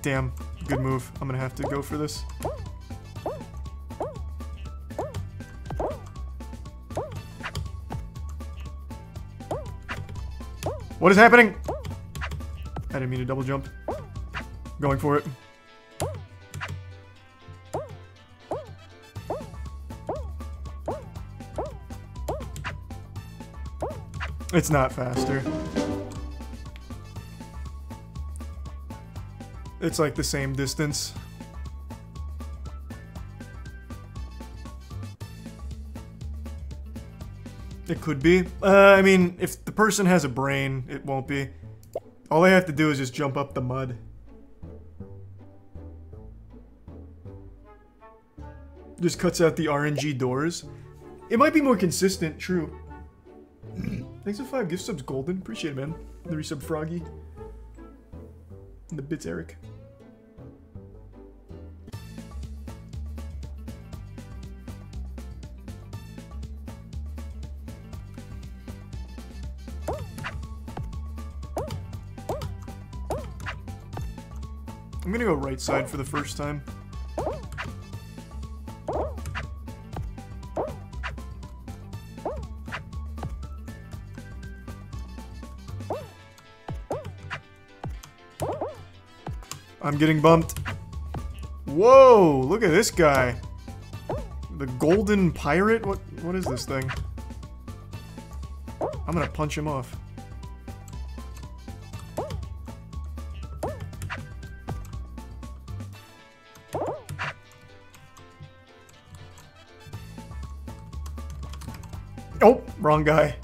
Damn, good move. I'm gonna have to go for this. What is happening? I didn't mean to double jump. Going for it. It's not faster. It's like the same distance. It could be. Uh, I mean, if the person has a brain, it won't be. All they have to do is just jump up the mud. Just cuts out the R N G doors. It might be more consistent, true. Thanks for five gift subs, Golden. Appreciate it, man. The resub Froggy. And the bits, Eric. I'm gonna go right side for the first time. I'm getting bumped. Whoa, look at this guy. The golden pirate? What? What is this thing? I'm gonna punch him off. Oh, wrong guy.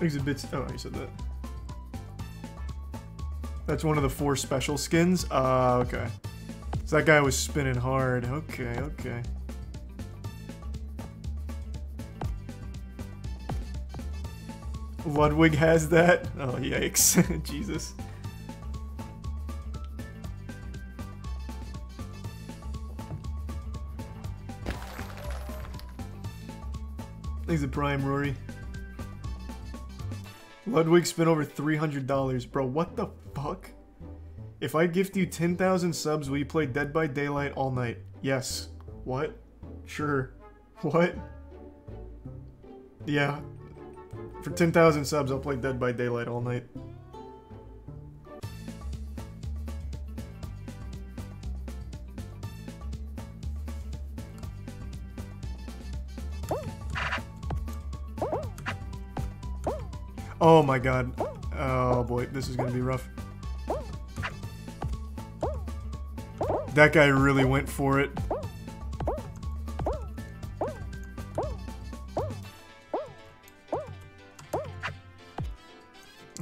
He's a bit. Oh, you said that. That's one of the four special skins. Ah, uh, okay. So that guy was spinning hard. Okay, okay. Ludwig has that. Oh, yikes! Jesus. He's a prime, Rory. Ludwig spent over three hundred dollars. Bro, what the fuck? If I gift you ten thousand subs, will you play Dead by Daylight all night? Yes. What? Sure. What? Yeah. For ten thousand subs, I'll play Dead by Daylight all night. Oh my god. Oh boy, this is gonna be rough. That guy really went for it.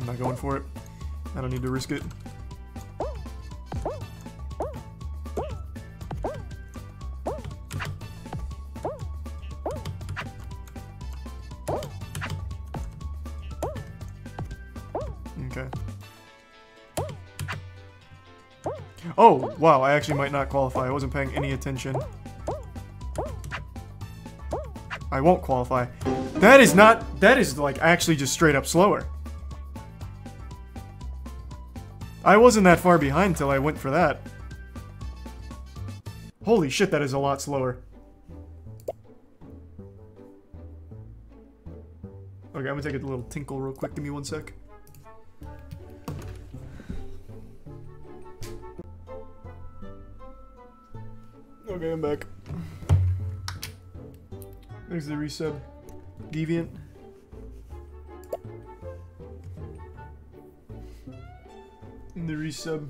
I'm not going for it. I don't need to risk it. Oh, wow, I actually might not qualify. I wasn't paying any attention. I won't qualify. That is not... That is, like, actually just straight up slower. I wasn't that far behind till I went for that. Holy shit, that is a lot slower. Okay, I'm gonna take a little tinkle real quick. Give me one sec. Okay, I'm back. There's the resub. Deviant. And the resub.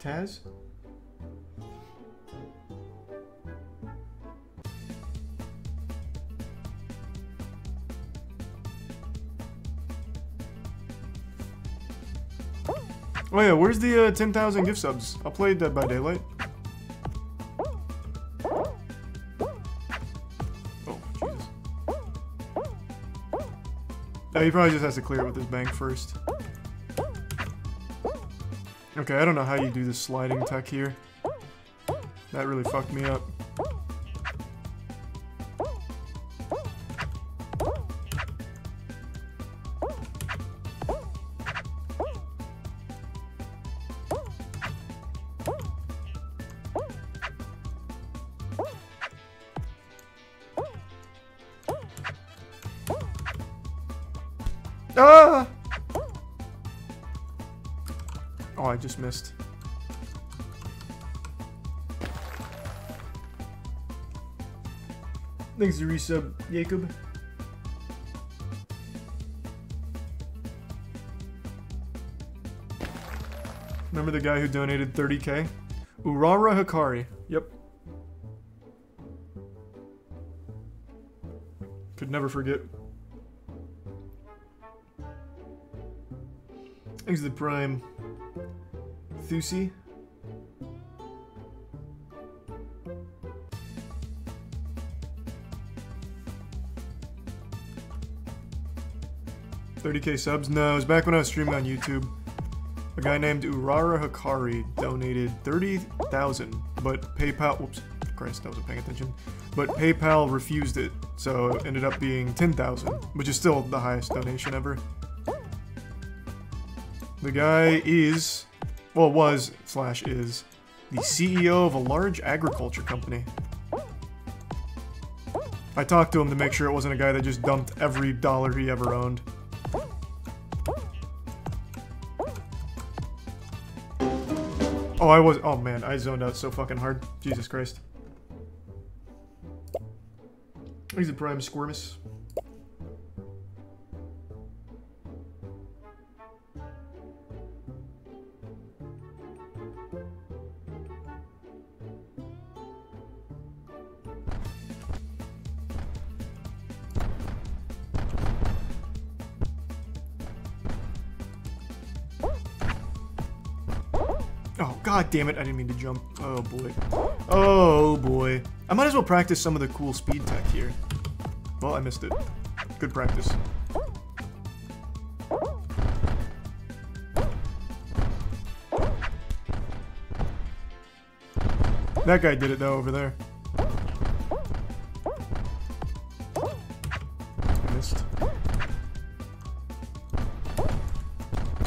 Taz? Oh yeah, where's the uh, ten thousand gift subs? I'll play Dead by Daylight. Oh, he probably just has to clear it with his bank first. Okay, I don't know how you do this sliding tech here. That really fucked me up. Ah! Oh, I just missed. Thanks to resub, Jacob. Remember the guy who donated thirty K? Urara Hikari. Yep. Could never forget. Exit Prime. Thusi. thirty K subs? No, it was back when I was streaming on YouTube. A guy named Urara Hikari donated thirty thousand, but PayPal, whoops, Christ, I wasn't paying attention, but PayPal refused it, so it ended up being ten thousand, which is still the highest donation ever. The guy is, well, was, slash is, the C E O of a large agriculture company. I talked to him to make sure it wasn't a guy that just dumped every dollar he ever owned. Oh, I was- oh man, I zoned out so fucking hard. Jesus Christ. He's a prime squirmus. God damn it, I didn't mean to jump. Oh boy. Oh boy. I might as well practice some of the cool speed tech here. Well, I missed it. Good practice. That guy did it though over there. I missed.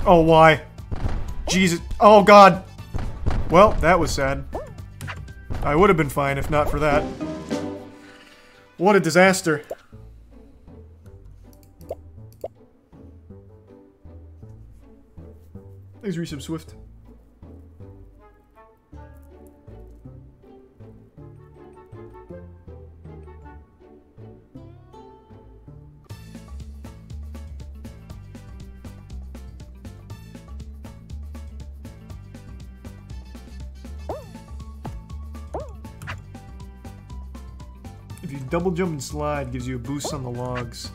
Oh, why? Jesus. Oh God. Well, that was sad. I would have been fine if not for that. What a disaster. Thanks, Resub Swift. Double jump and slide gives you a boost on the logs.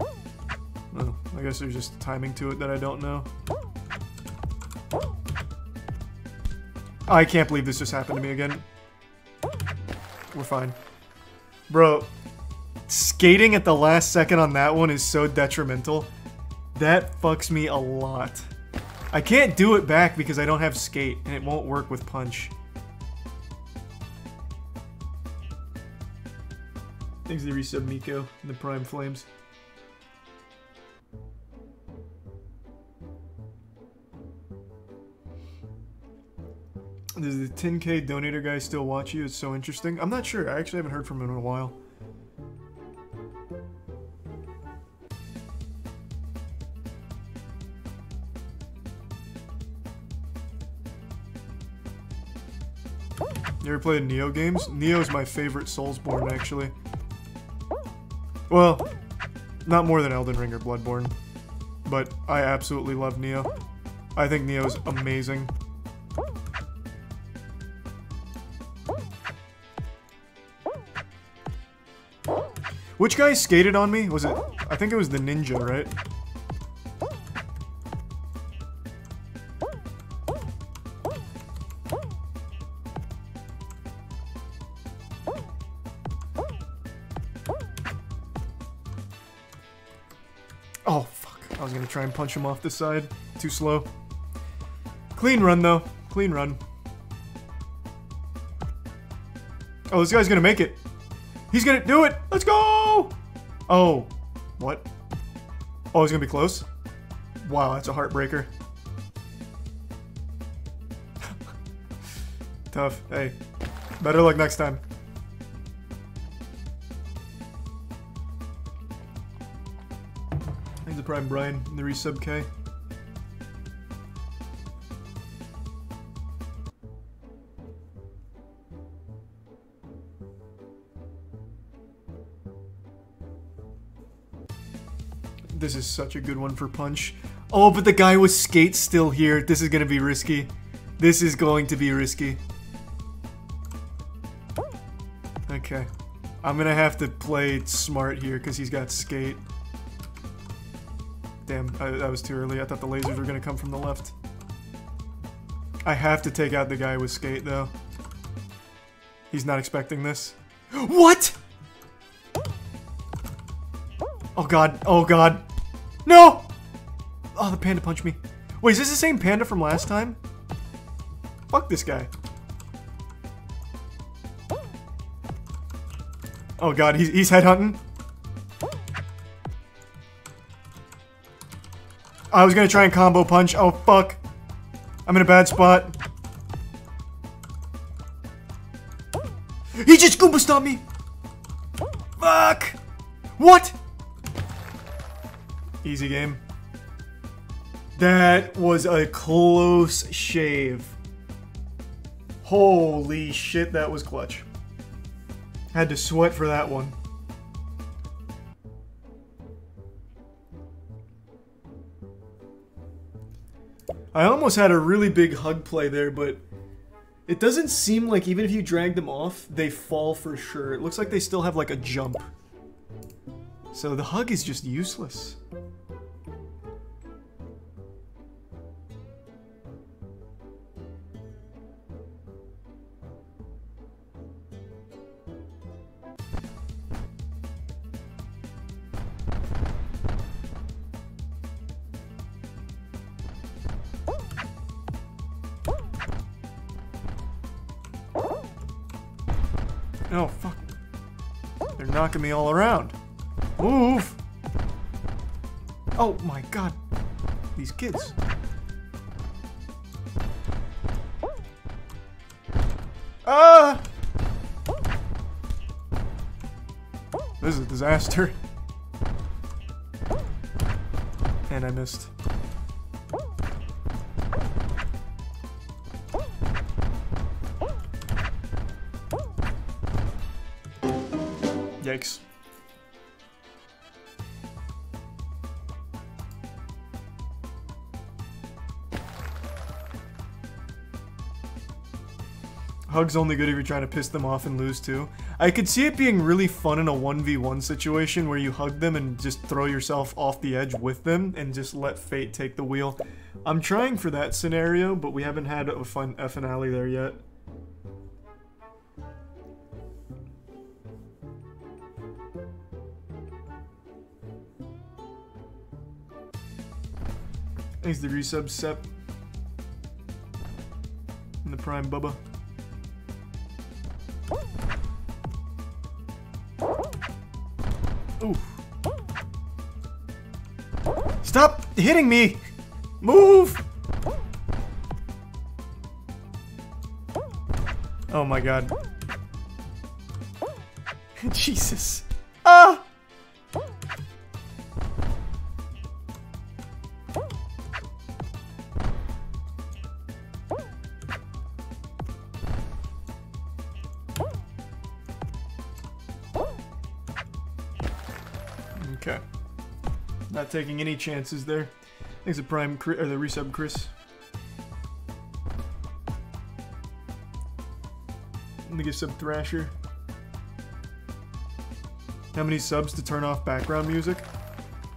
Oh, I guess there's just timing to it that I don't know. I can't believe this just happened to me again. We're fine. Bro, skating at the last second on that one is so detrimental. That fucks me a lot. I can't do it back because I don't have skate and it won't work with punch. Thanks to resub Miko and the Prime Flames. Does the ten K donator guy still watch you? It's so interesting. I'm not sure. I actually haven't heard from him in a while. You ever played Neo games? Neo is my favorite Soulsborne, actually. Well, not more than Elden Ring or Bloodborne, but I absolutely love Neo. I think Neo's amazing. Which guy skated on me? Was it... I think it was the ninja, right? Try and punch him off the side. Too slow. Clean run, though. Clean run. Oh, this guy's gonna make it. He's gonna do it! Let's go! Oh. What? Oh, he's gonna be close? Wow, that's a heartbreaker. Tough. Hey. Better luck next time. Prime Brian, the resub K. This is such a good one for punch. Oh, but the guy with skate still here. This is gonna be risky. This is going to be risky. Okay. I'm gonna have to play smart here because he's got skate. Damn, I, that was too early. I thought the lasers were gonna come from the left. I have to take out the guy with skate, though. He's not expecting this. What?! Oh god, oh god. No! Oh, the panda punched me. Wait, is this the same panda from last time? Fuck this guy. Oh god, he's, he's headhunting. I was gonna try and combo punch. Oh fuck. I'm in a bad spot. He just Goomba stomped me! Fuck! What? Easy game. That was a close shave. Holy shit, that was clutch. Had to sweat for that one. I almost had a really big hug play there, but it doesn't seem like even if you drag them off, they fall for sure. It looks like they still have like a jump. So the hug is just useless. Oh, fuck. They're knocking me all around. Move! Oh my god. These kids. Ah! This is a disaster. And I missed. Yikes. Hug's only good if you're trying to piss them off and lose too. I could see it being really fun in a one v one situation where you hug them and just throw yourself off the edge with them and just let fate take the wheel. I'm trying for that scenario, but we haven't had a fun a finale there yet. Thanks to the resub, Sep. And the Prime Bubba. Ooh. Stop hitting me! Move! Oh my god. Jesus. Ah! Okay. Not taking any chances there. Thanks to Prime Chris, or the resub Chris. Let me get sub Thrasher. How many subs to turn off background music?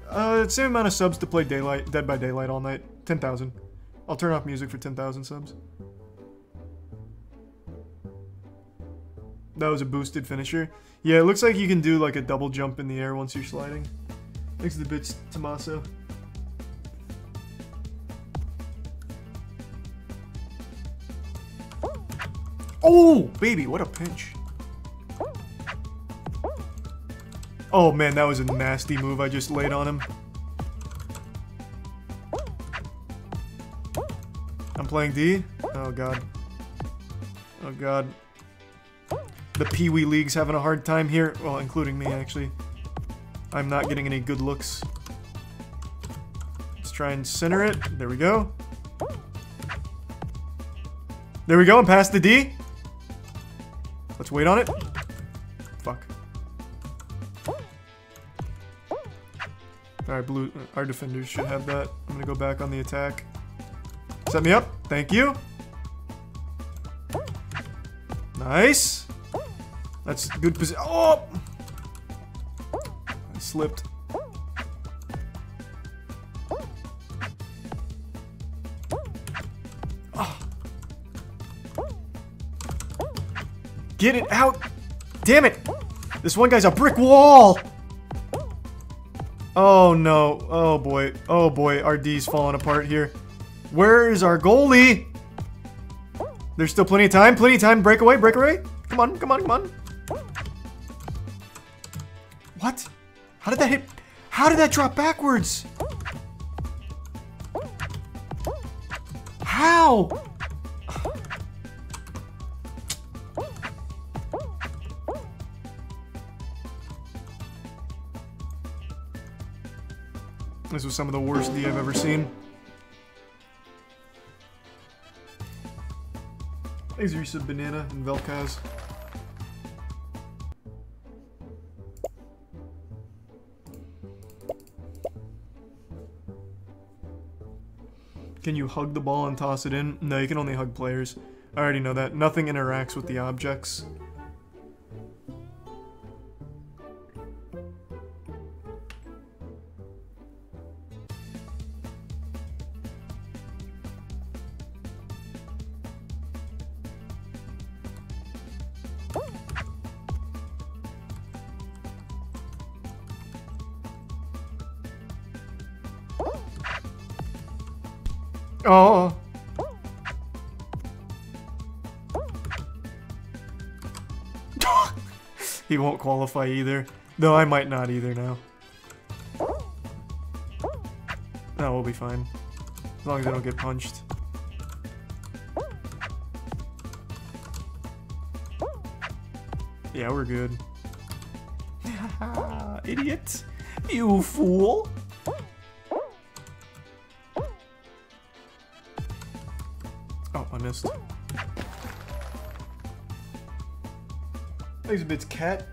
Uh, same amount of subs to play Daylight, Dead by Daylight all night. ten thousand. I'll turn off music for ten thousand subs. That was a boosted finisher. Yeah, it looks like you can do like a double jump in the air once you're sliding. Thanks to the bits, Tommaso. Oh, baby, what a pinch. Oh man, that was a nasty move I just laid on him. I'm playing D. Oh god. Oh god. The Pee Wee League's having a hard time here. Well, including me, actually. I'm not getting any good looks. Let's try and center it. There we go. There we go, and past the D. Let's wait on it. Fuck. Alright, blue. Our defenders should have that. I'm gonna go back on the attack. Set me up. Thank you. Nice. That's good position. Oh! I slipped. Oh. Get it out! Damn it! This one guy's a brick wall! Oh no. Oh boy. Oh boy. Our D's falling apart here. Where is our goalie? There's still plenty of time. Plenty of time. Break away. Break away. Come on. Come on. Come on. What? How did that hit? How did that drop backwards? How? This was some of the worst D I've ever seen. Laser use of banana and Velcas. Can you hug the ball and toss it in? No, you can only hug players. I already know that. Nothing interacts with the objects. Oh. He won't qualify either. No, I might not either now. No, we'll be fine. As long as I don't get punched. Yeah, we're good. Idiot. You fool. Missed. There's a bit's cat.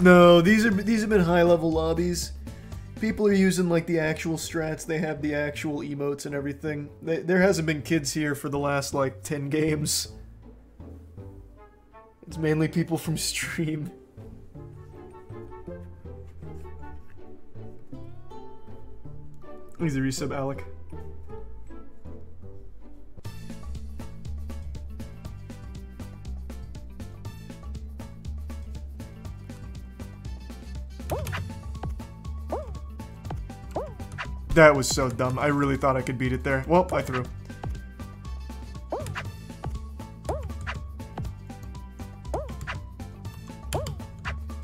No, these are these have been high level lobbies. People are using like the actual strats. They have the actual emotes and everything. They, there hasn't been kids here for the last like ten games. It's mainly people from stream. Easy resub, Alec. That was so dumb. I really thought I could beat it there. Well, I threw.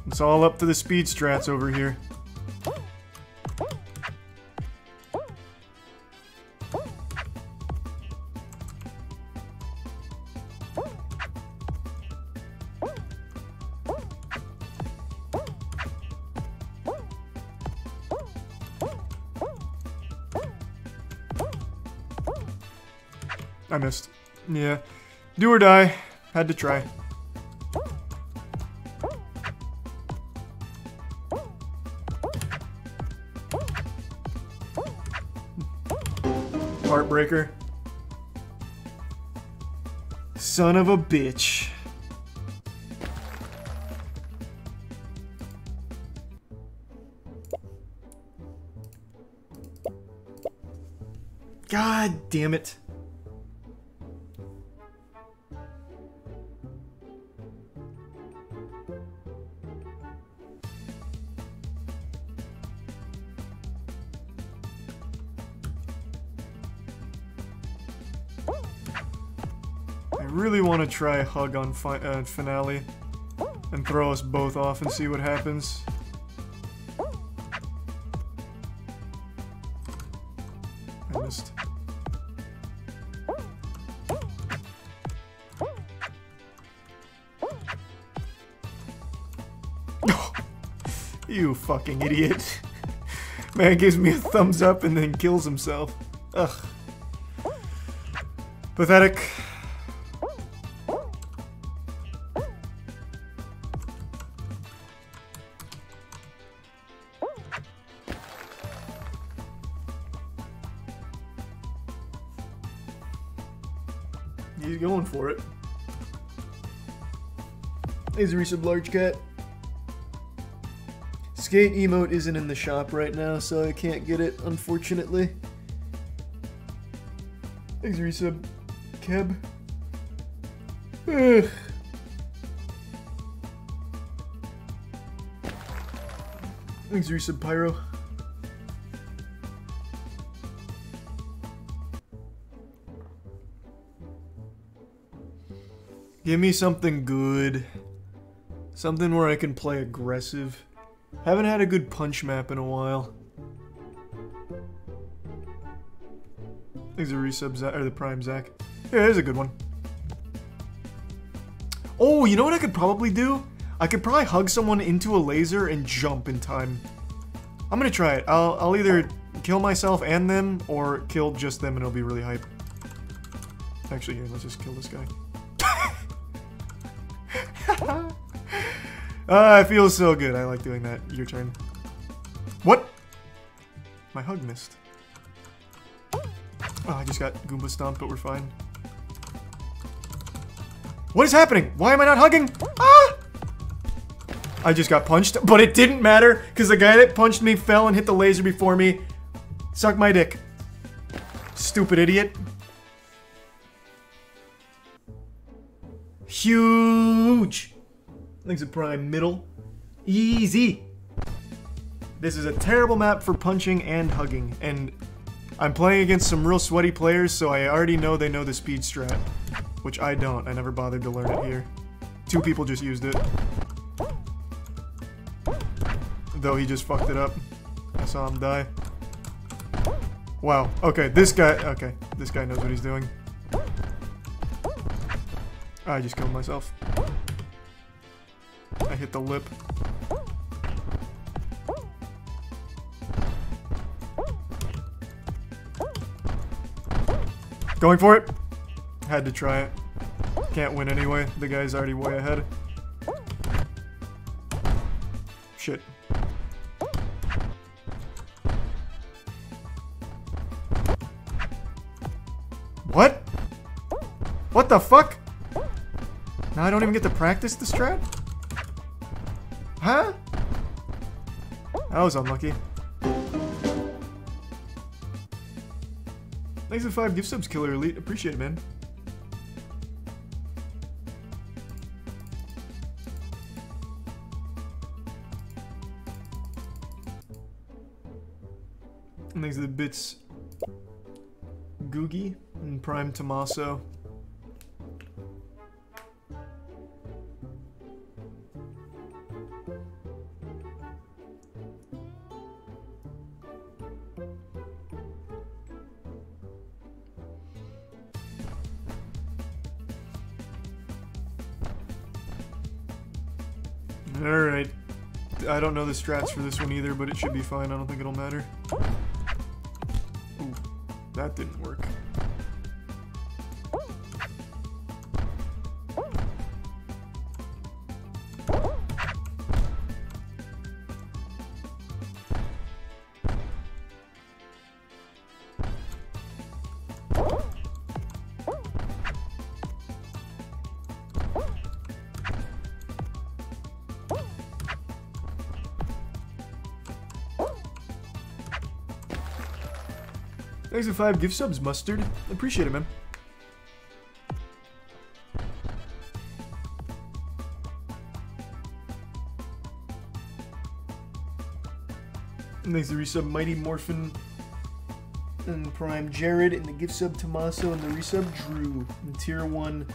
It's all up to the speed strats over here. I missed. Yeah. Do or die. Had to try. Heartbreaker. Son of a bitch. God damn it. Try a hug on fi uh, finale and throw us both off and see what happens. I missed. You fucking idiot. Man gives me a thumbs up and then kills himself. Ugh. Pathetic. He's going for it. He's a resub large cat. Skate emote isn't in the shop right now, so I can't get it, unfortunately. Thanks, resub. Keb. Ugh. Thanks, resub Pyro. Give me something good. Something where I can play aggressive. Haven't had a good punch map in a while. There's a resub, or the prime Zach. Yeah, there's a good one. Oh, you know what I could probably do? I could probably hug someone into a laser and jump in time. I'm gonna try it. I'll, I'll either kill myself and them, or kill just them and it'll be really hype. Actually, here, let's just kill this guy. Ah, uh, it feels so good. I like doing that. Your turn. What? My hug missed. Oh, I just got Goomba stomped, but we're fine. What is happening? Why am I not hugging? Ah! I just got punched, but it didn't matter, because the guy that punched me fell and hit the laser before me. Suck my dick. Stupid idiot. Huge! Thanks to Prime Middle. Easy! This is a terrible map for punching and hugging, and I'm playing against some real sweaty players, so I already know they know the speed strat. Which I don't. I never bothered to learn it here. Two people just used it. Though he just fucked it up. I saw him die. Wow. Okay, this guy... Okay, this guy knows what he's doing. I just killed myself. I hit the lip. Going for it. Had to try it. Can't win anyway. The guy's already way ahead. Shit. What? What the fuck? Now I don't even get to practice the strat? Huh? That was unlucky. Thanks for five gift subs, Killer Elite. Appreciate it, man. And thanks to the bits, Googie and Prime Tommaso. Alright, I don't know the strats for this one either, but it should be fine. I don't think it'll matter. Ooh, that didn't work. Thanks for five gift subs, Mustard. Appreciate it, man. And thanks for resub Mighty Morphin and Prime Jared and the gift sub Tommaso and the resub Drew and tier one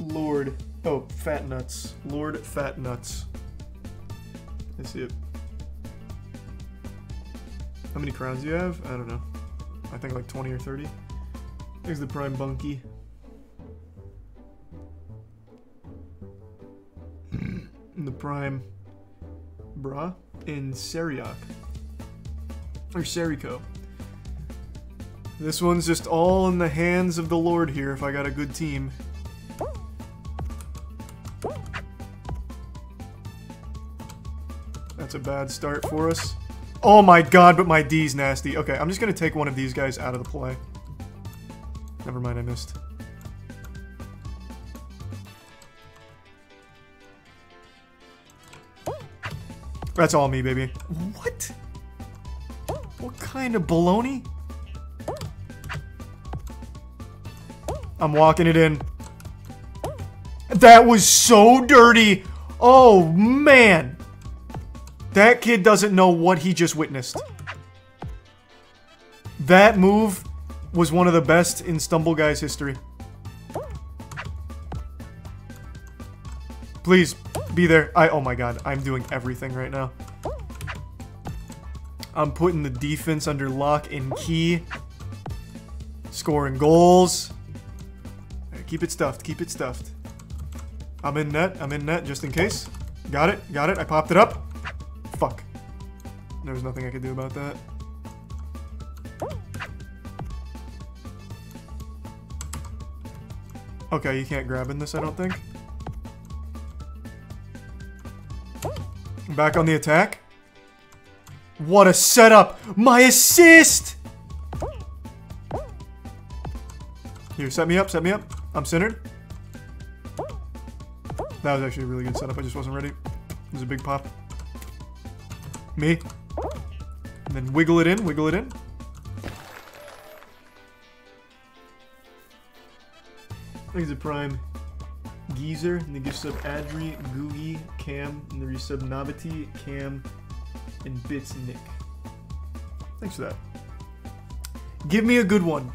Lord. Oh, Fat Nuts. Lord Fat Nuts. I see it. How many crowns do you have? I don't know. I think like twenty or thirty. There's the Prime Bunky. And the Prime Bra and Seriok. Or Serico. This one's just all in the hands of the Lord here if I got a good team. That's a bad start for us. Oh my god, but my D's nasty. Okay, I'm just gonna take one of these guys out of the play. Never mind, I missed. That's all me, baby. What? What kind of baloney? I'm walking it in. That was so dirty. Oh, man. That kid doesn't know what he just witnessed. That move was one of the best in Stumble Guys history. Please, be there. I, oh my god, I'm doing everything right now. I'm putting the defense under lock and key. Scoring goals. Keep it stuffed, keep it stuffed. I'm in net, I'm in net, just in case. Got it, got it, I popped it up. Fuck. There was nothing I could do about that. Okay, you can't grab in this, I don't think. Back on the attack. What a setup! My assist! Here, set me up, set me up. I'm centered. That was actually a really good setup. I just wasn't ready. It was a big pop. Me. And then wiggle it in, wiggle it in. He's a prime. Geezer, and the gift sub Adri, Googie, Cam, and the resub Nabati, Cam, and Bits Nick. Thanks for that. Give me a good one.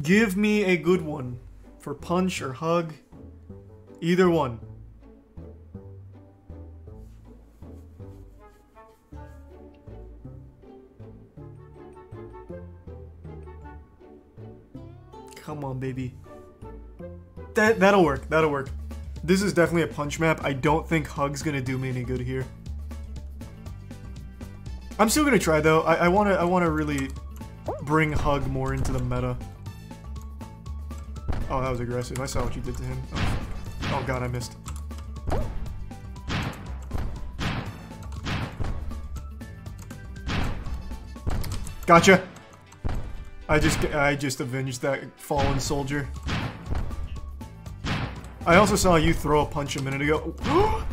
Give me a good one for punch or hug. Either one. Come on, baby. That, that'll work. That'll work. This is definitely a punch map. I don't think hug's gonna do me any good here. I'm still gonna try though. I, I wanna I wanna really bring hug more into the meta. Oh, that was aggressive. I saw what you did to him. Oh, oh god, I missed. Gotcha. I just I just avenged that fallen soldier. I also saw you throw a punch a minute ago. Fuck.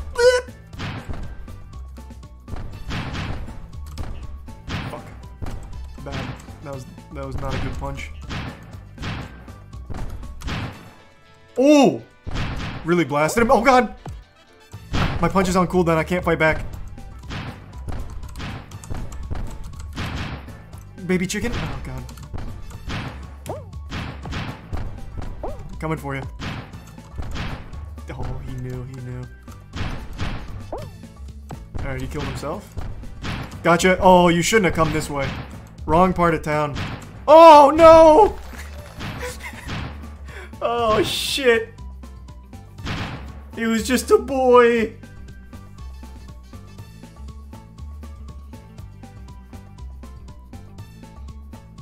Bad. That was, that was not a good punch. Oh! Really blasted him. Oh god! My punch is on cooldown. I can't fight back. Baby chicken? Oh god. Coming for you. Oh, he knew, he knew. Alright, he killed himself. Gotcha. Oh, you shouldn't have come this way. Wrong part of town. Oh, no! Oh, shit. He was just a boy.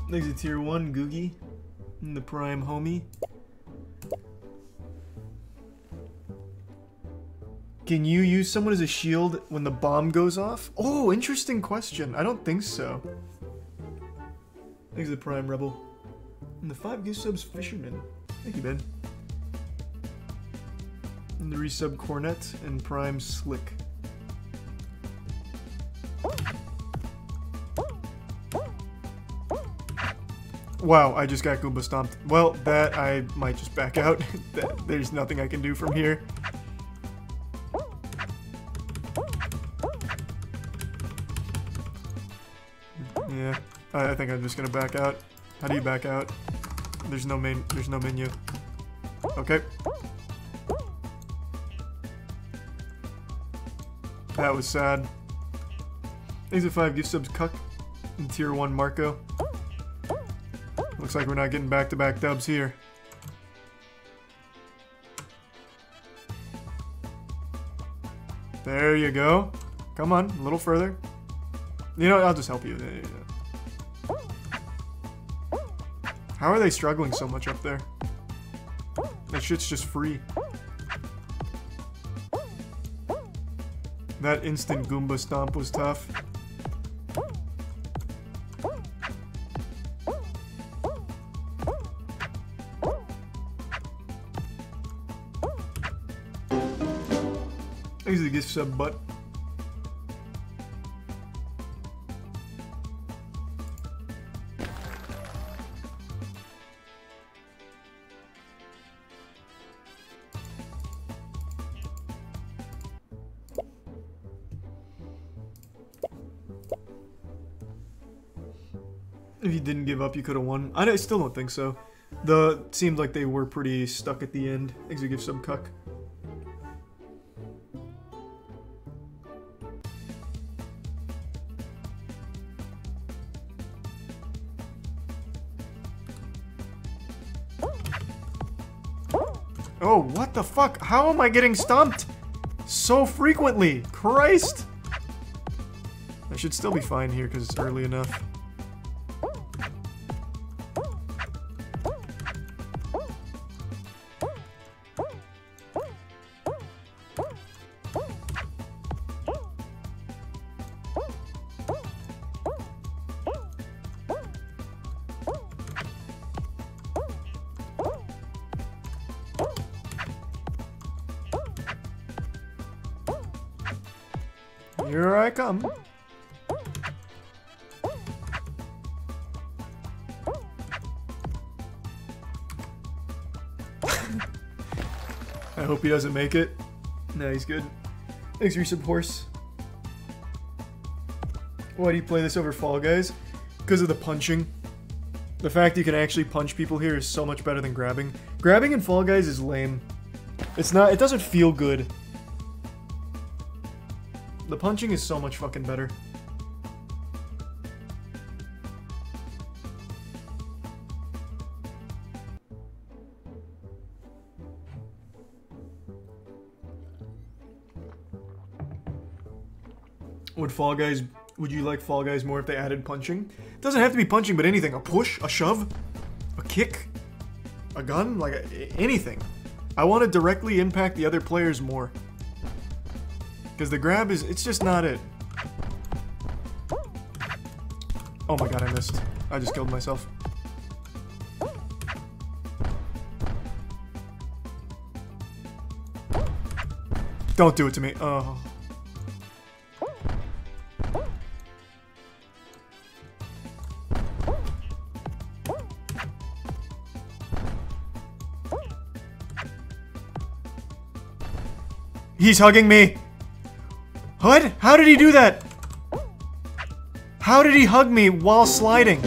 There's a tier one, Googie. And the prime homie. Can you use someone as a shield when the bomb goes off? Oh, interesting question. I don't think so. Thanks to the Prime Rebel. And the five gift subs Fisherman. Thank you, Ben. And the resub Cornet and Prime Slick. Wow, I just got Goomba stomped. Well, that I might just back out. That, there's nothing I can do from here. Yeah, I think I'm just gonna back out. How do you back out? There's no main, there's no menu. Okay. That was sad. These are five gift subs, Cuck, and tier one Marco. Looks like we're not getting back-to-back dubs here. There you go. Come on, a little further. You know, I'll just help you. How are they struggling so much up there? That shit's just free. That instant Goomba stomp was tough. easily get some butt. If you didn't give up, you could have won. I still don't think so. The seemed like they were pretty stuck at the end. Exit give some cuck. Oh, what the fuck? How am I getting stumped so frequently? Christ! I should still be fine here because it's early enough. Here I come. I hope he doesn't make it. No, he's good. Thanks for your sub, horse. Why do you play this over Fall Guys? Because of the punching. The fact you can actually punch people here is so much better than grabbing. Grabbing in Fall Guys is lame. It's not, it doesn't feel good. The punching is so much fucking better. Would Fall Guys, would you like Fall Guys more if they added punching? It doesn't have to be punching, but anything. A push, a shove, a kick, a gun, like a, anything. I want to directly impact the other players more. Because the grab is, it's just not it. Oh my god, I missed. I just killed myself. Don't do it to me. Oh. He's hugging me. What? How did he do that? How did he hug me while sliding?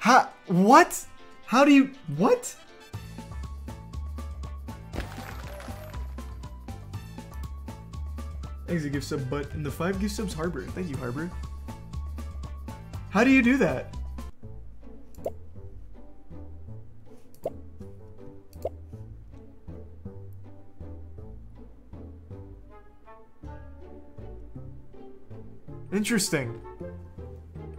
How? What? How do you? What? Thanks for the gift sub, but in the five gift subs, Harbor. Thank you, Harbor. How do you do that? Interesting.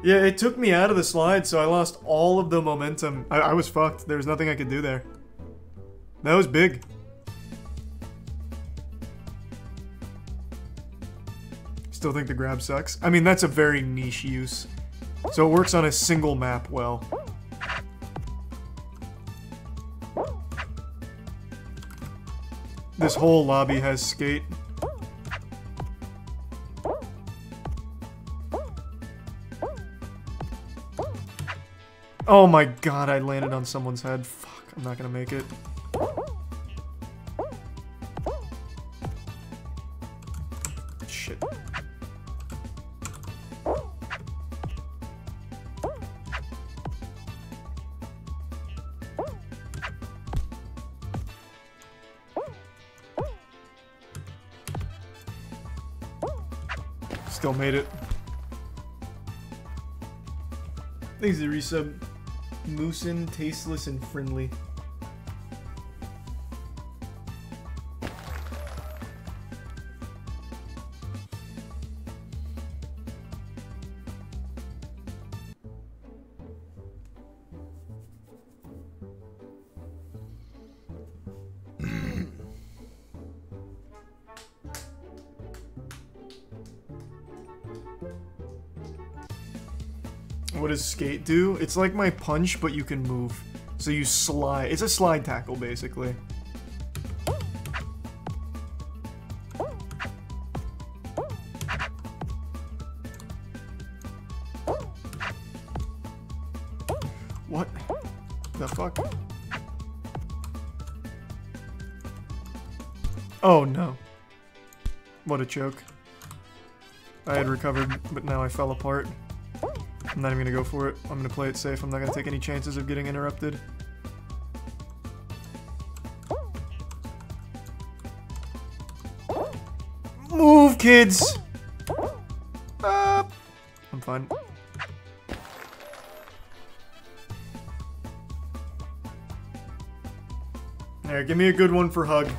Yeah, it took me out of the slide, so I lost all of the momentum. I, I was fucked. There was nothing I could do there. That was big. Still think the grab sucks? I mean, that's a very niche use. So it works on a single map well. This whole lobby has skate. Oh my god, I landed on someone's head. Fuck, I'm not gonna make it. Shit. Still made it. Thanks for the resub. Moosin, tasteless, and friendly. What does skate do? It's like my punch, but you can move. So you slide. It's a slide tackle, basically. What the fuck? Oh no. What a joke. I had recovered, but now I fell apart. I'm not even gonna go for it. I'm gonna play it safe. I'm not gonna take any chances of getting interrupted. Move, kids! Uh, I'm fine. There, give me a good one for hug.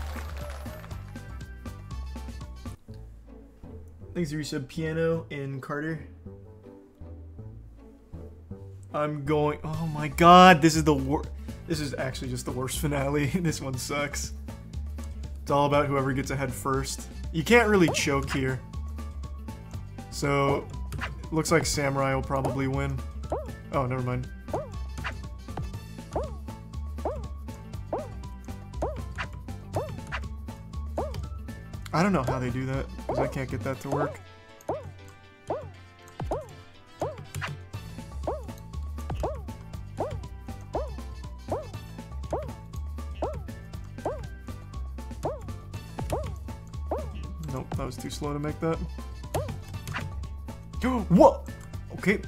Thanks for sub piano and Carter. I'm going. Oh my god, this is the worst. This is actually just the worst finale. This one sucks. It's all about whoever gets ahead first. You can't really choke here. So, looks like Samurai will probably win. Oh, never mind. I don't know how they do that, because I can't get that to work. Nope, that was too slow to make that. Whoa! Okay.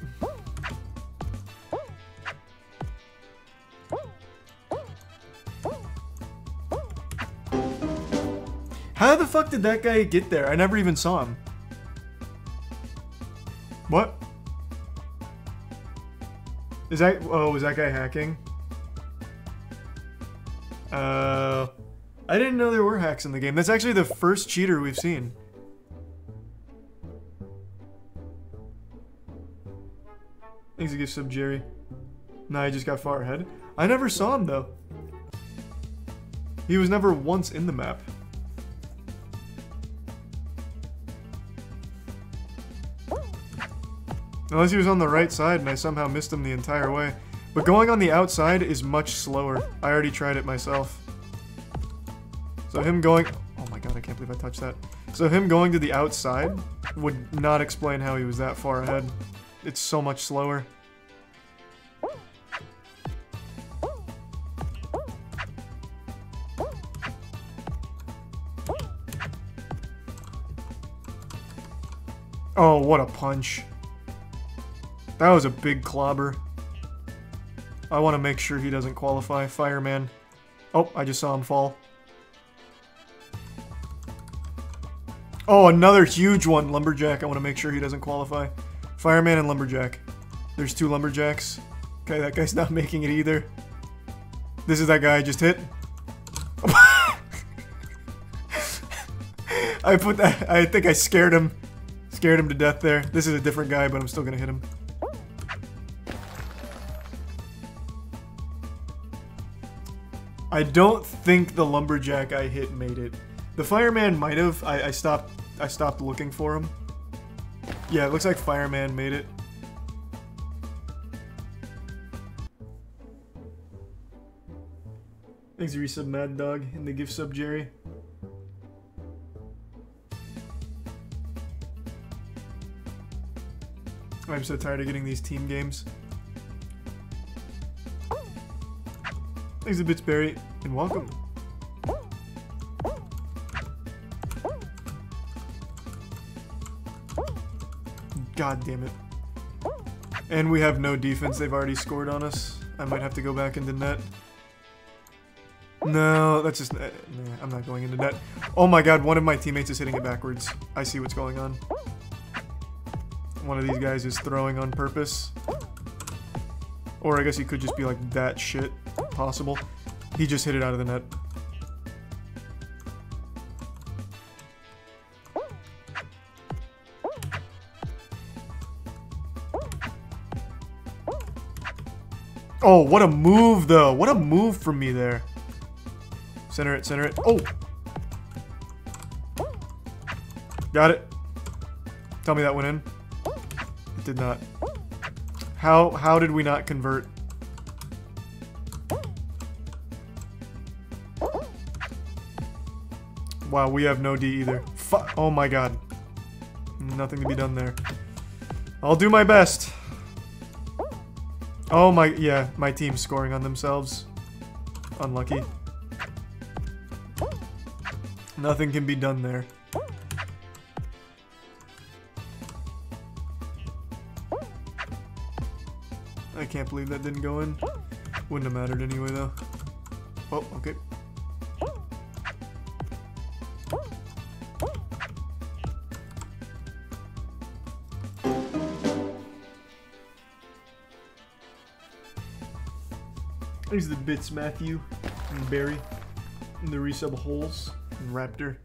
How the fuck did that guy get there? I never even saw him. What? Is that- oh, was that guy hacking? Uh... I didn't know there were hacks in the game. That's actually the first cheater we've seen. Thanks to give sub Jerry. Nah, he just got far ahead. I never saw him though. He was never once in the map. Unless he was on the right side and I somehow missed him the entire way. But going on the outside is much slower. I already tried it myself. So him going... Oh my god, I can't believe I touched that. So him going to the outside would not explain how he was that far ahead. It's so much slower. Oh, what a punch. That was a big clobber. I want to make sure he doesn't qualify. Fireman. Oh, I just saw him fall. Oh, another huge one. Lumberjack. I want to make sure he doesn't qualify. Fireman and Lumberjack. There's two Lumberjacks. Okay, that guy's not making it either. This is that guy I just hit. I put that... I think I scared him. Scared him to death there. This is a different guy, but I'm still going to hit him. I don't think the Lumberjack I hit made it. The Fireman might have. I, I stopped I stopped looking for him. Yeah, it looks like Fireman made it. Thanks for resub Mad Dog and the gift sub Jerry. I'm so tired of getting these team games. Thanks a bit, Barry, and welcome. God damn it. And we have no defense. They've already scored on us. I might have to go back into net. No, that's just... Nah, I'm not going into net. Oh my god, one of my teammates is hitting it backwards. I see what's going on. One of these guys is throwing on purpose. Or I guess he could just be like that shit. Possible. He just hit it out of the net. Oh, what a move though. What a move from me there. Center it, center it. Oh! Got it. Tell me that went in. It did not. How how did we not convert? Wow, we have no D either. Fuck. Oh my god. Nothing to be done there. I'll do my best. Oh my, yeah, my team's scoring on themselves. Unlucky. Nothing can be done there. I can't believe that didn't go in. Wouldn't have mattered anyway, though. Oh, okay. These are the bits, Matthew and Barry, and the resub holes and Raptor.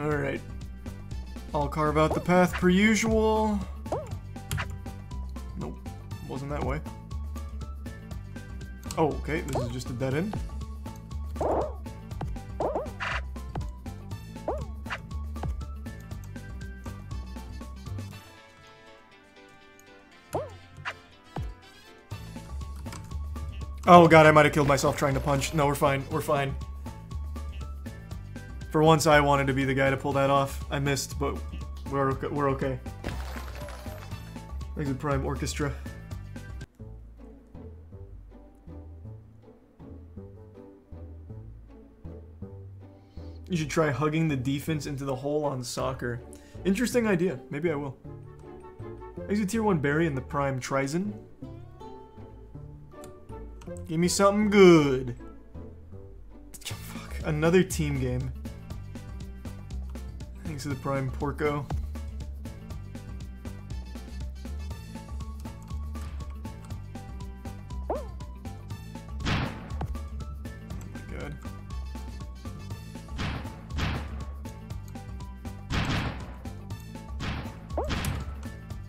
Alright. I'll carve out the path per usual. Nope. Wasn't that way. Oh, okay. This is just a dead end. Oh god, I might have killed myself trying to punch. No, we're fine. We're fine. For once, I wanted to be the guy to pull that off. I missed, but we're okay. We're okay. Exit Prime Orchestra. You should try hugging the defense into the hole on soccer. Interesting idea. Maybe I will. Exit Tier one Barry and the Prime Trizen. Give me something good. Fuck. Another team game. Thanks to the Prime Porco. Oh my god.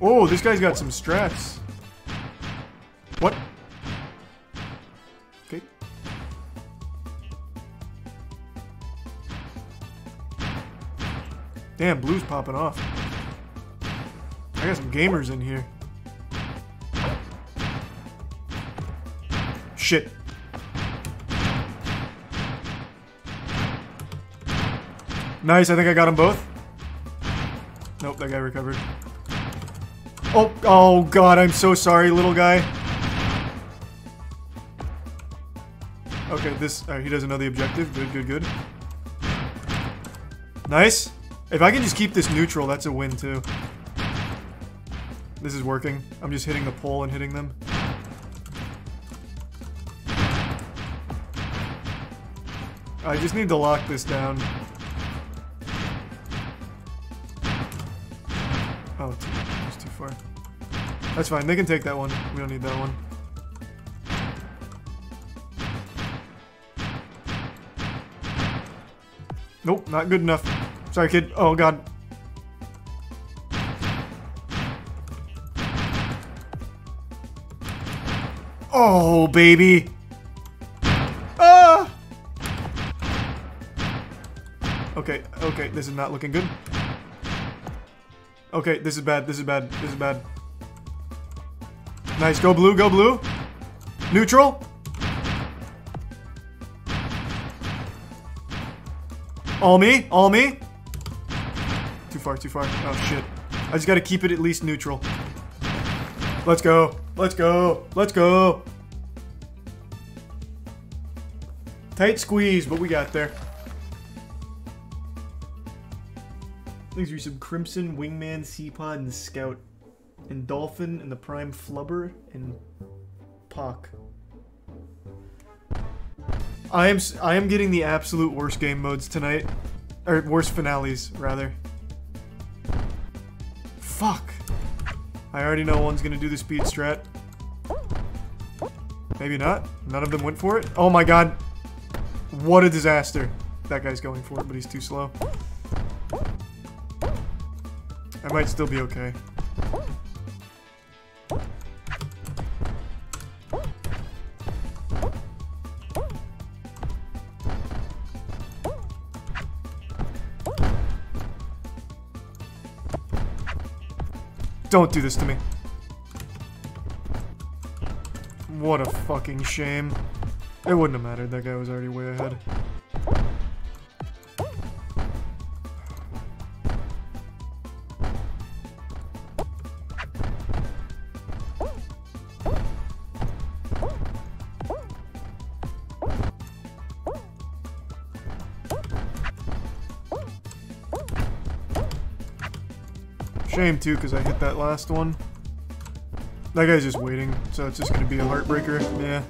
Oh, this guy's got some strats. What? Okay. Damn, blue's popping off. I got some gamers in here. Shit. Nice, I think I got them both. Nope, that guy recovered. Oh, oh god, I'm so sorry, little guy. Okay, this, uh, he doesn't know the objective. Good, good, good. Nice. If I can just keep this neutral, that's a win, too. This is working. I'm just hitting the pole and hitting them. I just need to lock this down. Oh, it's too far. That's fine. They can take that one. We don't need that one. Nope, not good enough. Sorry, kid. Oh, god. Oh, baby. Ah! Okay, okay. This is not looking good. Okay, this is bad. This is bad. This is bad. Nice. Go blue. Go blue. Neutral. All me. All me. Far, too far. Oh shit. I just gotta keep it at least neutral. Let's go. Let's go. Let's go. Tight squeeze, but we got there. These are some Crimson, Wingman, Seapod, and Scout. And Dolphin, and the Prime Flubber, and Pock. I am, I am getting the absolute worst game modes tonight. Or worst finales, rather. Fuck. I already know one's gonna do the speed strat. Maybe not. None of them went for it. Oh my god. What a disaster. That guy's going for it, but he's too slow. I might still be okay. Don't do this to me. What a fucking shame. It wouldn't have mattered. That guy was already way ahead. Shame too, because I hit that last one. That guy's just waiting, so it's just gonna be a heartbreaker. Yeah.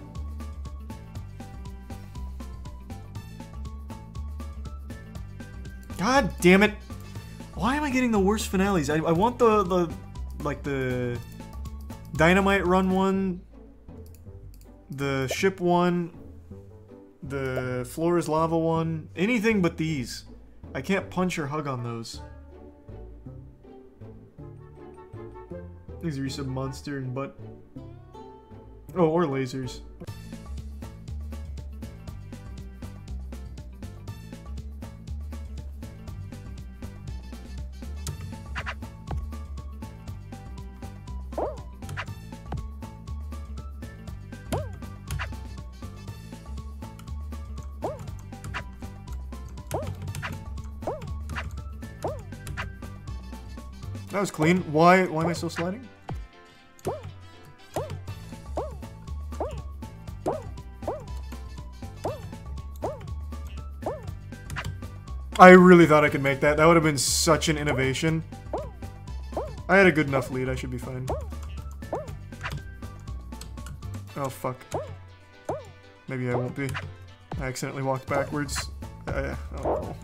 God damn it! Why am I getting the worst finales? I, I want the the like the Dynamite Run one, the ship one, the Floor is Lava one, anything but these. I can't punch or hug on those. These are some monster and butt. Oh, or lasers. That was clean. Why, why am I still sliding? I really thought I could make that. That would have been such an innovation. I had a good enough lead. I should be fine. Oh, fuck. Maybe I won't be. I accidentally walked backwards. I, oh.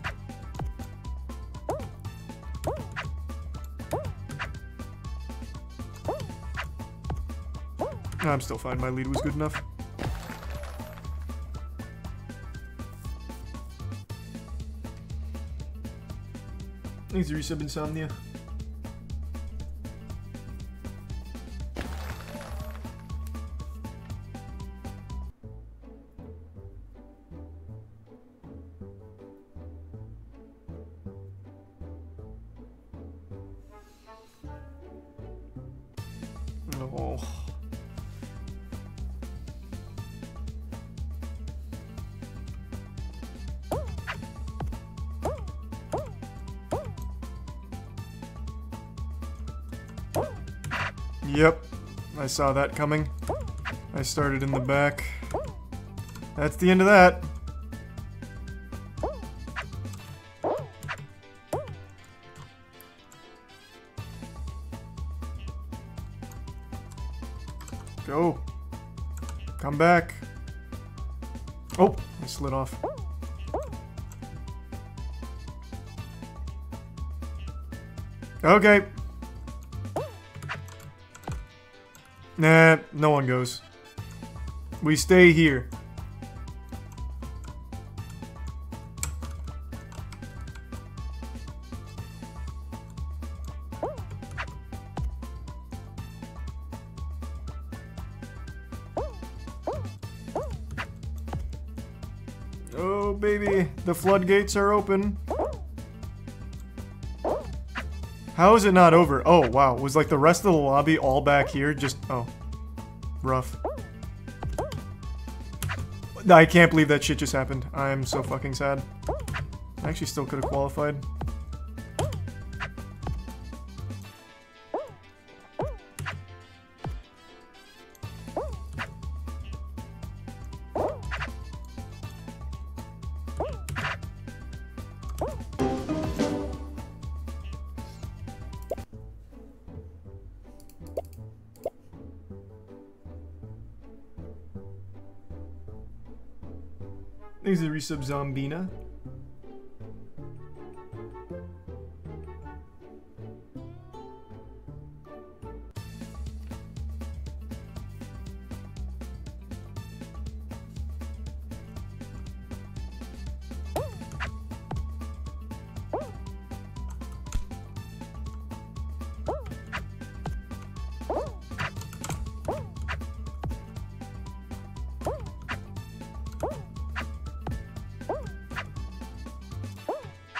I'm still fine. My lead was good enough. Thanks to Resub Insomnia. Oh. Yep, I saw that coming. I started in the back. That's the end of that. Go. Come back. Oh, I slid off. Okay. Nah, no one goes. We stay here. Oh, baby. The floodgates are open. How is it not over? Oh, wow. Was like the rest of the lobby all back here? Just, oh. Rough. I can't believe that shit just happened. I'm so fucking sad. I actually still could have qualified. Thanks to Resub Zombina.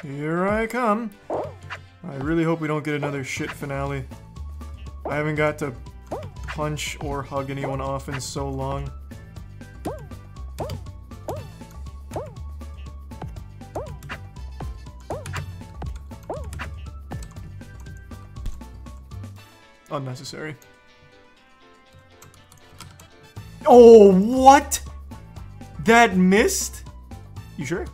Here I come. I really hope we don't get another shit finale. I haven't got to punch or hug anyone off in so long. Unnecessary. Oh, what? That missed? You sure?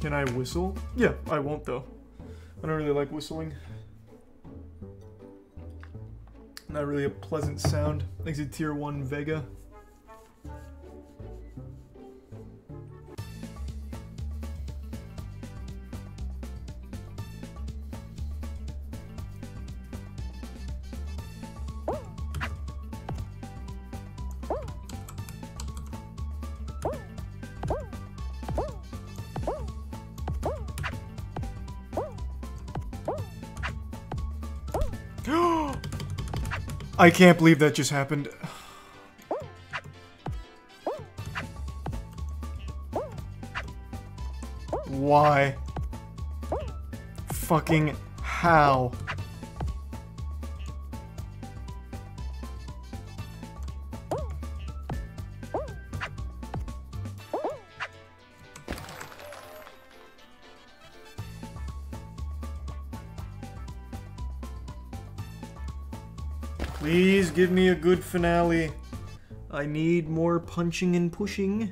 Can I whistle? Yeah, I won't though. I don't really like whistling. Not really a pleasant sound. Makes it tier one Vega. I can't believe that just happened. Why? Fucking how? Please give me a good finale. I need more punching and pushing.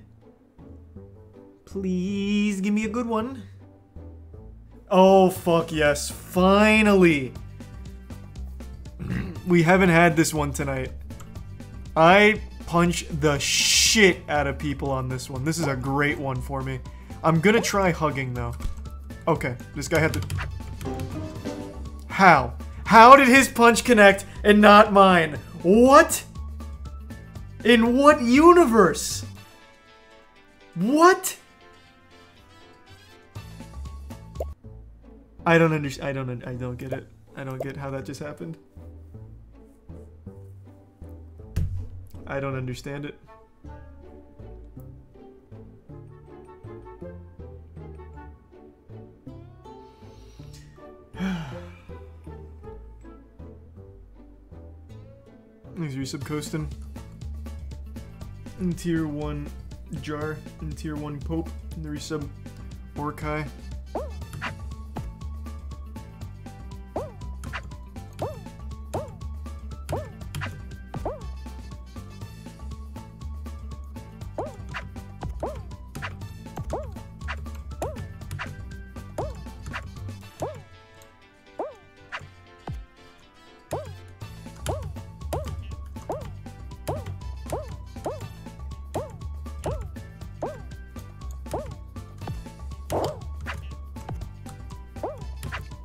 Please give me a good one. Oh, fuck yes. Finally. We haven't had this one tonight. I punch the shit out of people on this one. This is a great one for me. I'm gonna try hugging, though. Okay, this guy had to... How? How did his punch connect and not mine? What? In what universe? What? I don't understand. I don't. I don't get it. I don't get how that just happened. I don't understand it. He's resubcoasting. In tier one Jar, in tier one Pope, in the resub Orkai.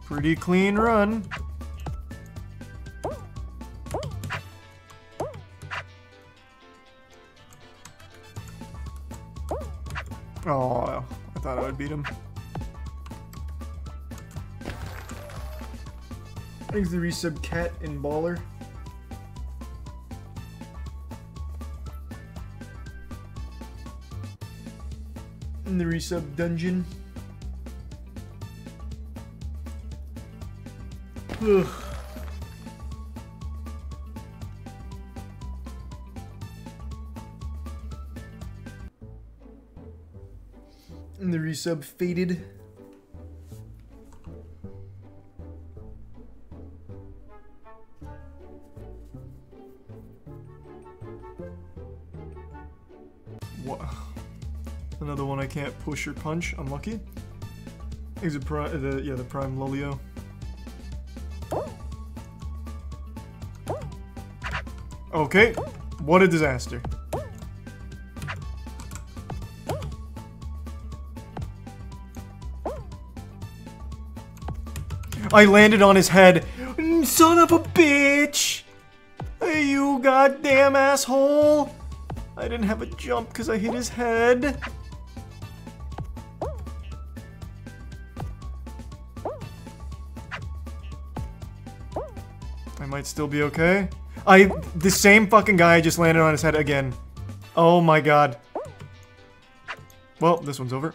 Pretty clean run. Oh, I thought I would beat him. He's the resub Cat and Baller. In the resub Dungeon. Ugh. And the resub faded. What? Another one I can't push or punch. Unlucky. Is it pri the yeah the prime Lolio. Okay, what a disaster. I landed on his head. Son of a bitch! I you goddamn asshole! I didn't have a jump because I hit his head. I might still be okay. I- the same fucking guy just landed on his head again. Oh my god. Well, this one's over.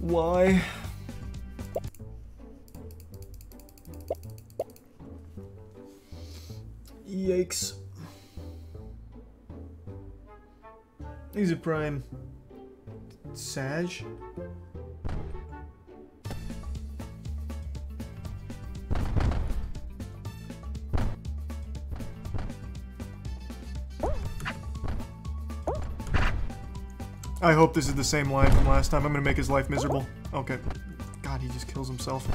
Why? Yikes. He's a prime. Sag? I hope this is the same line from last time. I'm gonna make his life miserable. Okay. God, he just kills himself.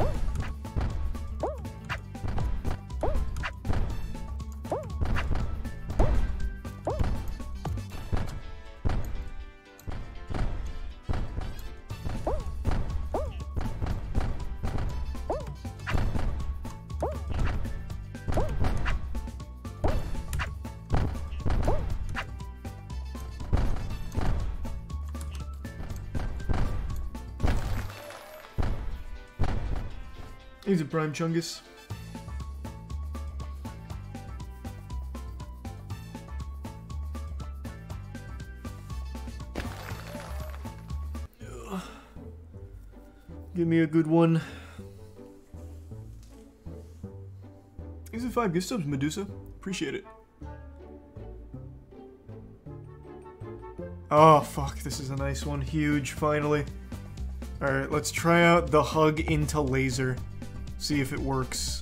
He's a prime Chungus. Ugh. Give me a good one. He's a five gift subs, Medusa. Appreciate it. Oh fuck, this is a nice one. Huge, finally. Alright, let's try out the hug into laser. See if it works.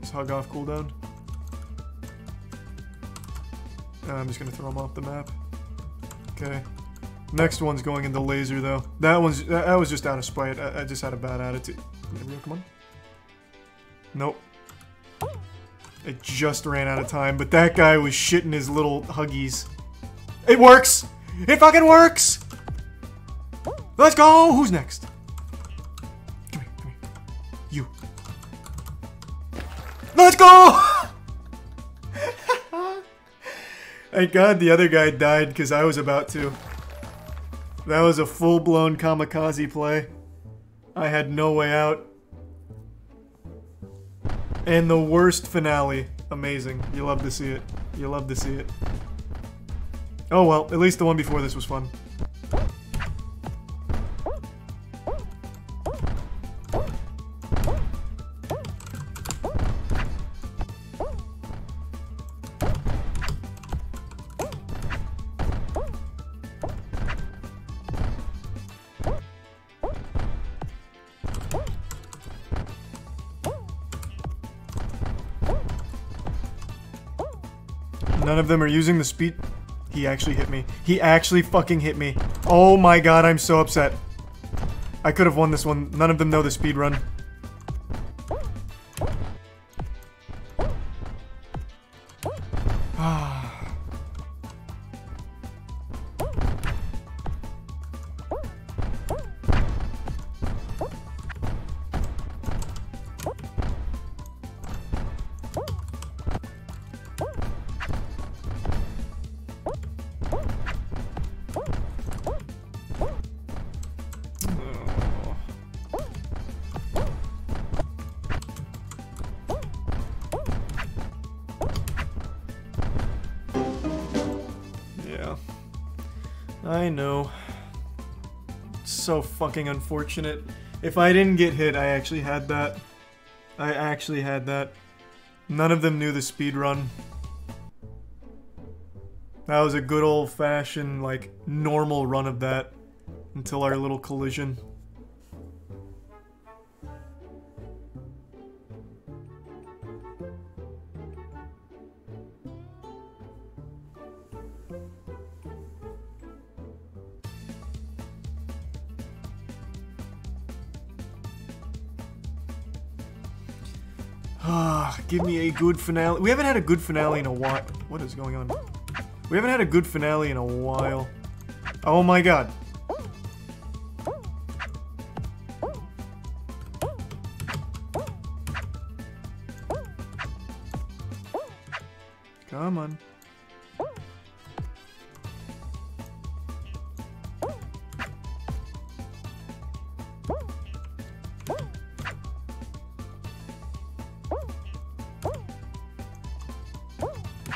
Is hug off cooldown? Uh, I'm just gonna throw him off the map. Okay. Next one's going into laser though. That one's that was just out of spite. I, I just had a bad attitude. Come on. Nope. I just ran out of time, but that guy was shitting his little huggies. It works! It fucking works! Let's go! Who's next? Come here, come here. You. Let's go! Thank God the other guy died because I was about to. That was a full-blown kamikaze play. I had no way out. And the worst finale. Amazing. You love to see it. You love to see it. Oh well, at least the one before this was fun. None of them are using the speed. He actually hit me. He actually fucking hit me. Oh my god, I'm so upset. I could have won this one. None of them know the speed run. I know. It's so fucking unfortunate. If I didn't get hit, I actually had that. I actually had that. None of them knew the speed run. That was a good old-fashioned, like, normal run of that until our little collision. Ah, give me a good finale. We haven't had a good finale in a while. What is going on? We haven't had a good finale in a while. Oh my god. Come on.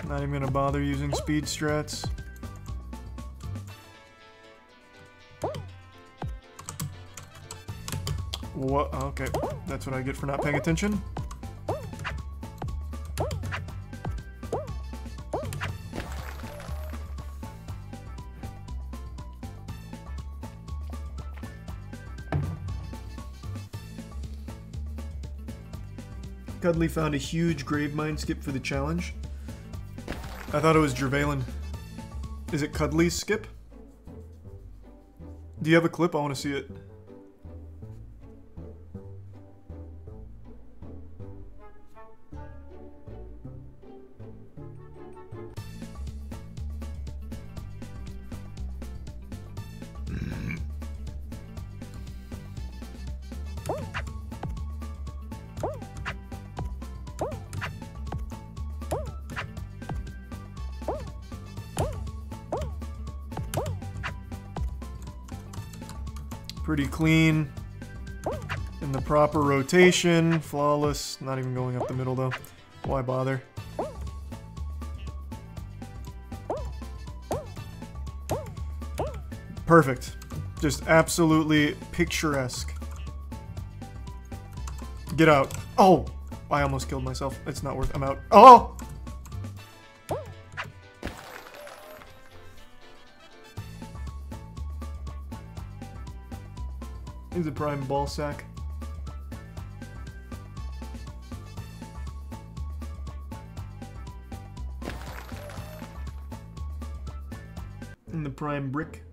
Not even gonna bother using speed strats. What? Okay, that's what I get for not paying attention. Cudley found a huge Gravemind skip for the challenge. I thought it was Gervalen. Is it Cudley's skip? Do you have a clip? I want to see it. Pretty clean, in the proper rotation, flawless, not even going up the middle though, why bother? Perfect, just absolutely picturesque. Get out. Oh, I almost killed myself, it's not worth it, I'm out. Oh! He's a prime ball sack. And the prime brick.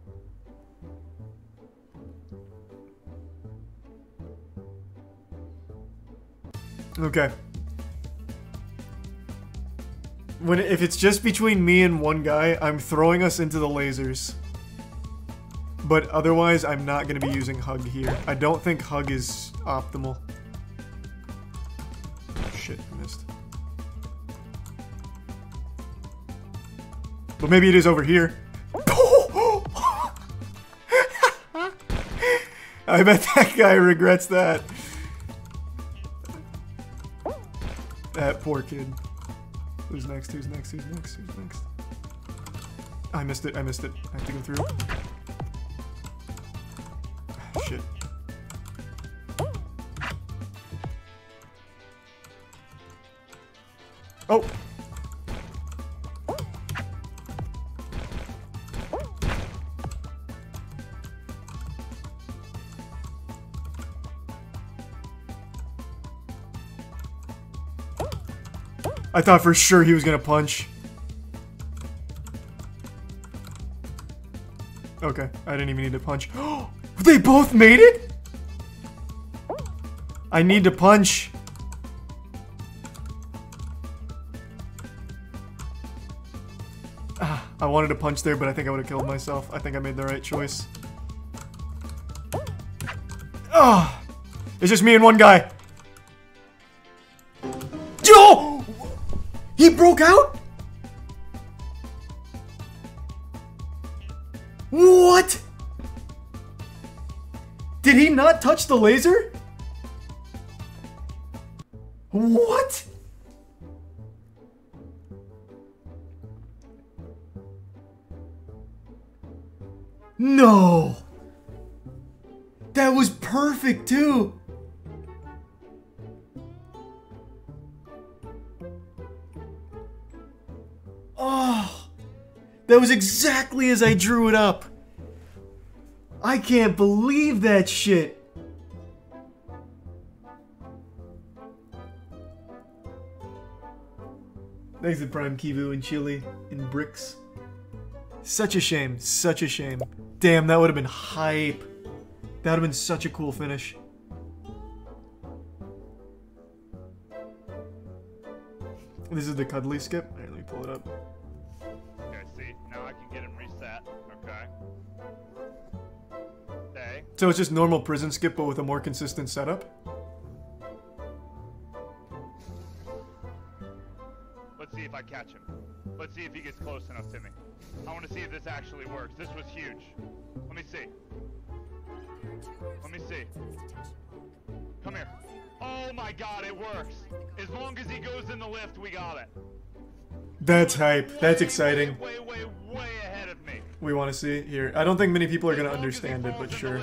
Okay. When if it's just between me and one guy, I'm throwing us into the lasers. But otherwise, I'm not going to be using Hug here. I don't think Hug is optimal. Shit, missed. But maybe it is over here. I bet that guy regrets that. That poor kid. Who's next? Who's next? Who's next? Who's next? I missed it. I missed it. I have to go through. Shit. Oh! I thought for sure he was gonna punch. Okay, I didn't even need to punch. Oh! They both made it? I need to punch. Ah, I wanted to punch there, but I think I would have killed myself. I think I made the right choice. Ah, it's just me and one guy. Yo! He broke out? What? Did he not touch the laser? What? No. That was perfect too. Oh, that was exactly as I drew it up. I can't believe that shit! Thanks to Prime Kivu and Chili and Bricks. Such a shame, such a shame. Damn, that would have been hype. That would have been such a cool finish. This is the Cudley skip. Here, let me pull it up. Okay, see, now I can get him reset. Okay. Okay. So it's just normal prison skip, but with a more consistent setup? Let's see if I catch him. Let's see if he gets close enough to me. I want to see if this actually works. This was huge. Let me see. Let me see. Come here. Oh my god, it works. As long as he goes in the lift, we got it. That's hype. That's exciting. Way, way, way, way ahead of me. We want to see here. I don't think many people are going to understand it, but sure.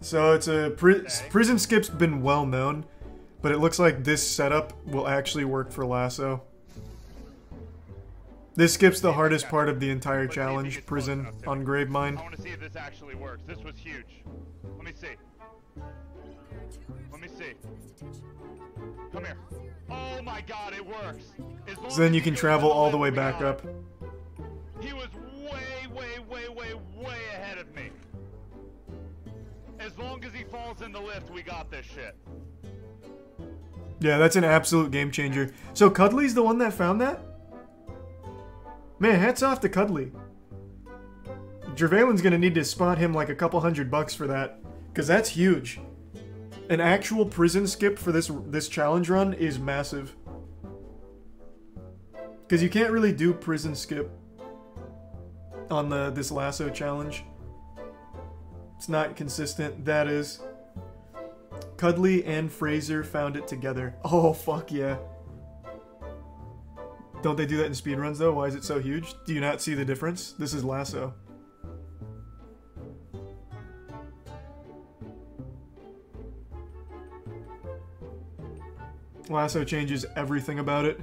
So it's a pri prison skip's been well known, but it looks like this setup will actually work for Lasso. This skips the hardest part of the entire challenge, prison on Gravemind. I want to see if this actually works. This was huge. Let me see. Let me see. Come here. Oh my god, it works. So then you can travel all the way back up. He was way, way, way, way, way ahead of me. As long as he falls in the lift, we got this shit. Yeah, that's an absolute game changer. So Cudley's the one that found that? Man, hats off to Cudley. Gervalin's gonna need to spot him like a couple hundred bucks for that. Because that's huge. An actual prison skip for this this challenge run is massive. Because you can't really do prison skip on the this Lasso challenge. It's not consistent. That is. Cudley and Fraser found it together. Oh, fuck yeah. Don't they do that in speedruns, though? Why is it so huge? Do you not see the difference? This is Lasso. Lasso changes everything about it.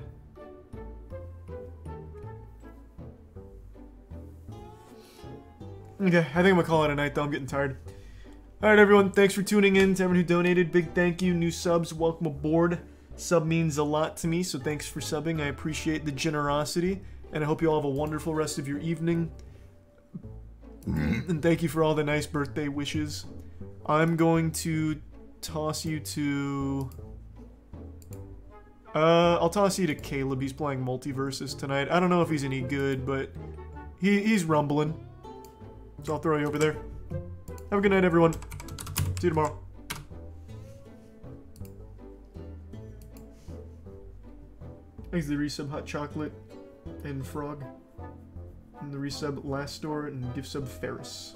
Okay, I think I'm gonna call it a night, though. I'm getting tired. Alright, everyone. Thanks for tuning in. To everyone who donated, big thank you. New subs, welcome aboard. Sub means a lot to me, so thanks for subbing. I appreciate the generosity, and I hope you all have a wonderful rest of your evening. And thank you for all the nice birthday wishes. I'm going to toss you to... Uh, I'll toss you to Caleb. He's playing Multiverses tonight. I don't know if he's any good, but he, he's rumbling. So I'll throw you over there. Have a good night, everyone. See you tomorrow. Thanks to the resub Hot Chocolate and Frog. And the resub Last Store and gift sub Ferris.